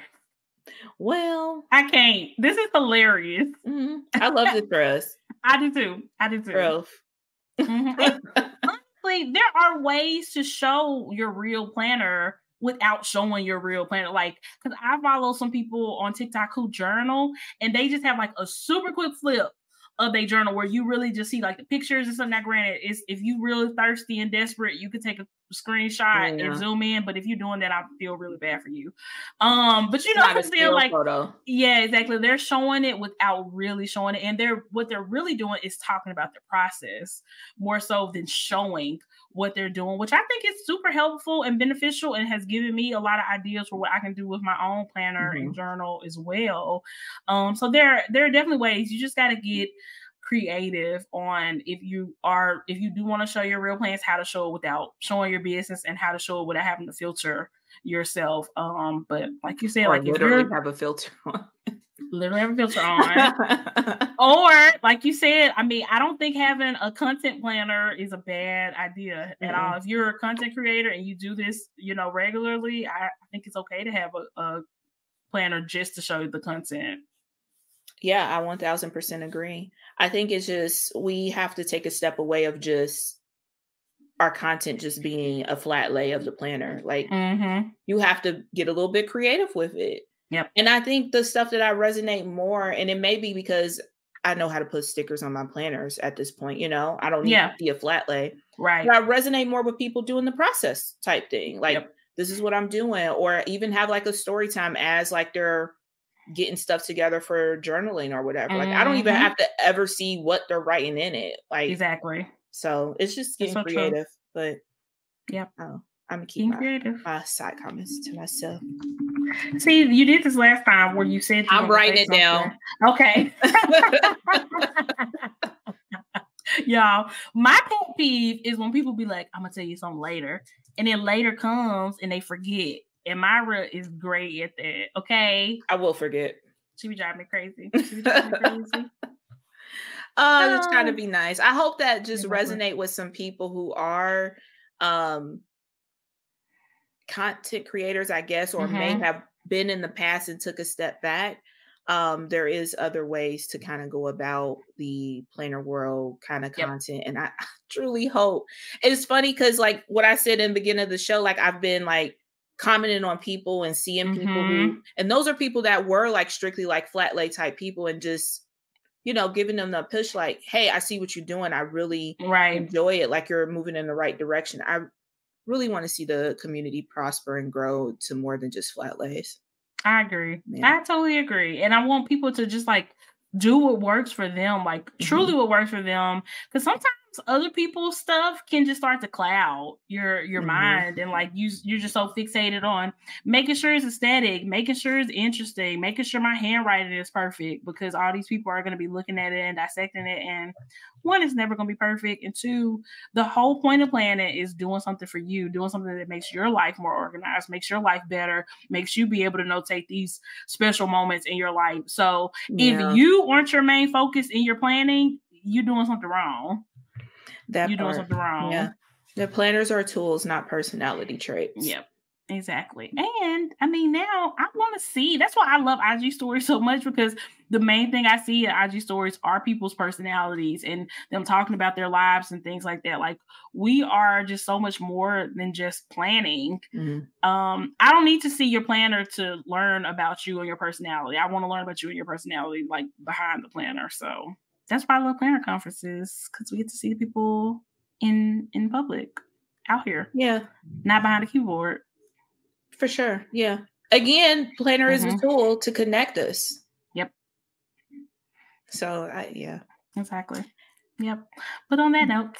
Well, I can't. This is hilarious. I love this for us. I do too. Growth. Honestly, there are ways to show your real planner without showing your real planner. Like, because I follow some people on TikTok who journal, and they just have like a super quick flip of their journal where you really just see like the pictures and something. Now, granted, it's if you really thirsty and desperate, you could take a screenshot and zoom in. But if you're doing that, I feel really bad for you. But you know, I feel like photo. Yeah, exactly. They're showing it without really showing it, and what they're really doing is talking about the process more so than showing what they're doing, which I think is super helpful and beneficial, and has given me a lot of ideas for what I can do with my own planner and journal as well. So there are definitely ways. You just got to get creative on if you do want to show your real plans, how to show it without showing your business, and how to show it without having to filter yourself. But like you said, or like literally have a filter on. Literally have a filter on. Or like you said, I mean, I don't think having a content planner is a bad idea at all. If you're a content creator and you do this, you know, regularly, I think it's okay to have a planner just to show you the content. Yeah, I 1000% agree. I think it's just, we have to take a step away of just our content just being a flat lay of the planner. Like you have to get a little bit creative with it. Yep. And I think the stuff that I resonate more, and it may be because I know how to put stickers on my planners at this point, you know, I don't need to be a flat lay. Right. But I resonate more with people doing the process type thing. Like this is what I'm doing, or even have like a story time as like they're getting stuff together for journaling or whatever. Like I don't even have to ever see what they're writing in it. Like exactly. So it's just getting so creative, but I'm going to keep my side comments to myself. See, you did this last time where you said I'm writing it down. Okay. Y'all, my pet peeve is when people be like, I'm going to tell you something later. And then later comes and they forget. And Myra is great at that. Okay. I will forget. She be driving me crazy. Oh, it's trying to be nice. I hope that just resonate with some people who are content creators, I guess, or may have been in the past and took a step back. There is other ways to kind of go about the planner world kind of content. And I truly hope it's funny because like what I said in the beginning of the show, like I've been like commenting on people and seeing people who, and those are people that were like strictly like flat lay type people, and just, you know, giving them the push, like, hey, I see what you're doing. I really enjoy it. Like you're moving in the right direction. I really want to see the community prosper and grow to more than just flat lays. I agree. I totally agree. And I want people to just like do what works for them, like truly what works for them. Because sometimes other people's stuff can just start to cloud your mind. And like you're just so fixated on making sure it's aesthetic, making sure it's interesting, making sure my handwriting is perfect, because all these people are going to be looking at it and dissecting it. And one, it's never going to be perfect. And two, the whole point of planning is doing something for you, doing something that makes your life more organized, makes your life better, makes you be able to notate these special moments in your life. So if you aren't your main focus in your planning, you're doing something wrong. You're doing something wrong. Yeah. The planners are tools, not personality traits. Yep. Exactly. And I mean, now I want to see, that's why I love IG stories so much, because the main thing I see in IG stories are people's personalities and them talking about their lives and things like that. Like we are just so much more than just planning. I don't need to see your planner to learn about you and your personality. I want to learn about you and your personality, like behind the planner. So that's why I love planner conferences, because we get to see people in public out here. Yeah. Not behind a keyboard. For sure. Yeah. Again, planner is a tool to connect us. Yep. So, yeah. Exactly. Yep. But on that note,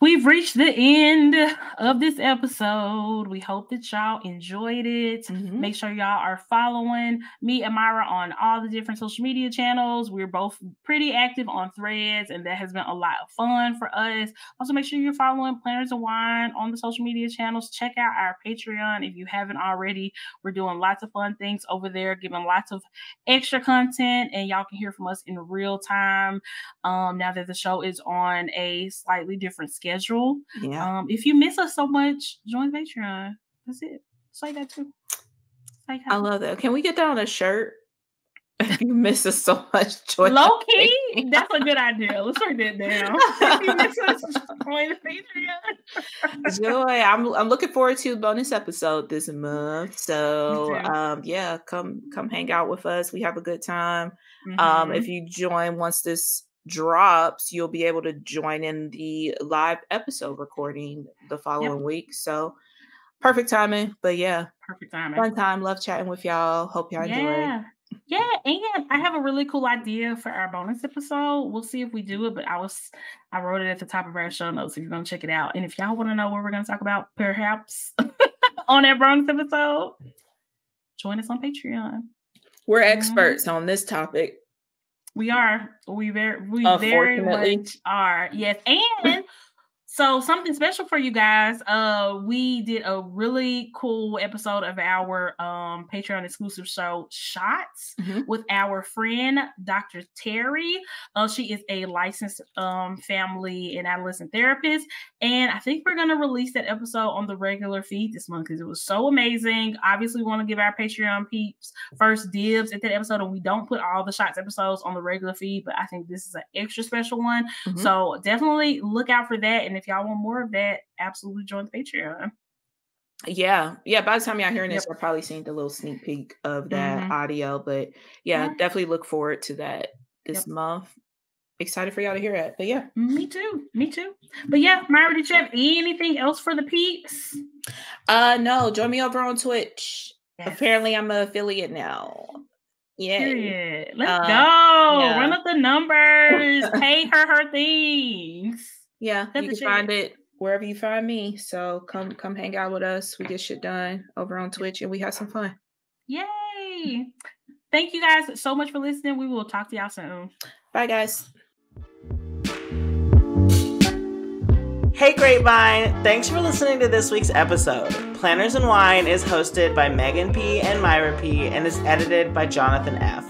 we've reached the end of this episode. We hope that y'all enjoyed it. Make sure y'all are following me and Myra on all the different social media channels. We're both pretty active on Threads, and that has been a lot of fun for us. Also, make sure you're following Planners and Wine on the social media channels. Check out our Patreon if you haven't already. We're doing lots of fun things over there, giving lots of extra content, and y'all can hear from us in real time now that the show is on a slightly different scale. If you miss us so much, join Patreon. That's it. Say that too. Like I love that. Can we get that on a shirt? If you miss us so much, join low key. That's a good idea. Let's write that down. If you miss us, join Patreon. Joy. I'm looking forward to a bonus episode this month. So yeah, come hang out with us. We have a good time. If you join once this drops, you'll be able to join in the live episode recording the following week. So perfect timing. But yeah, perfect timing. Fun time. Love chatting with y'all. Hope y'all enjoy. Yeah, and I have a really cool idea for our bonus episode. We'll see if we do it, but I wrote it at the top of our show notes if you're gonna check it out. And if y'all want to know what we're gonna talk about, perhaps on that bonus episode, join us on Patreon. We're experts on this topic. We are. We very much are. Yes. And so something special for you guys. We did a really cool episode of our Patreon exclusive show, Shots, with our friend, Dr. Terry. She is a licensed family and adolescent therapist. And I think we're going to release that episode on the regular feed this month because it was so amazing. Obviously, we want to give our Patreon peeps first dibs at that episode. And we don't put all the Shots episodes on the regular feed, but I think this is an extra special one. So definitely look out for that. And if y'all want more of that, absolutely join the Patreon. Yeah. Yeah. By the time y'all hearing this, we're probably seeing the little sneak peek of that audio, but yeah, definitely look forward to that this month. Excited for y'all to hear it, but yeah. Me too. Me too. But yeah, Myra, did you have anything else for the peeps? No, join me over on Twitch. Yes. Apparently I'm an affiliate now. Yeah. Let's go. Yeah. Run up the numbers. Pay her things. Yeah. That's you can find it wherever you find me. So come hang out with us. We get shit done over on Twitch and we have some fun. Yay. Thank you guys so much for listening. We will talk to y'all soon. Bye guys. Hey Grapevine, thanks for listening to this week's episode. Planners and Wine is hosted by Megan P. and Myra P. and is edited by Jonathan F.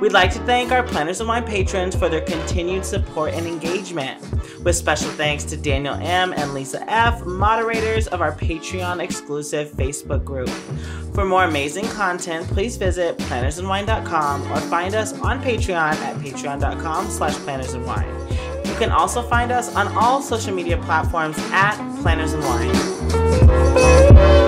We'd like to thank our Planners and Wine patrons for their continued support and engagement, with special thanks to Daniel M. and Lisa F., moderators of our Patreon exclusive Facebook group. For more amazing content, please visit plannersandwine.com or find us on Patreon at patreon.com/plannersandwine. You can also find us on all social media platforms at Planners and Wine.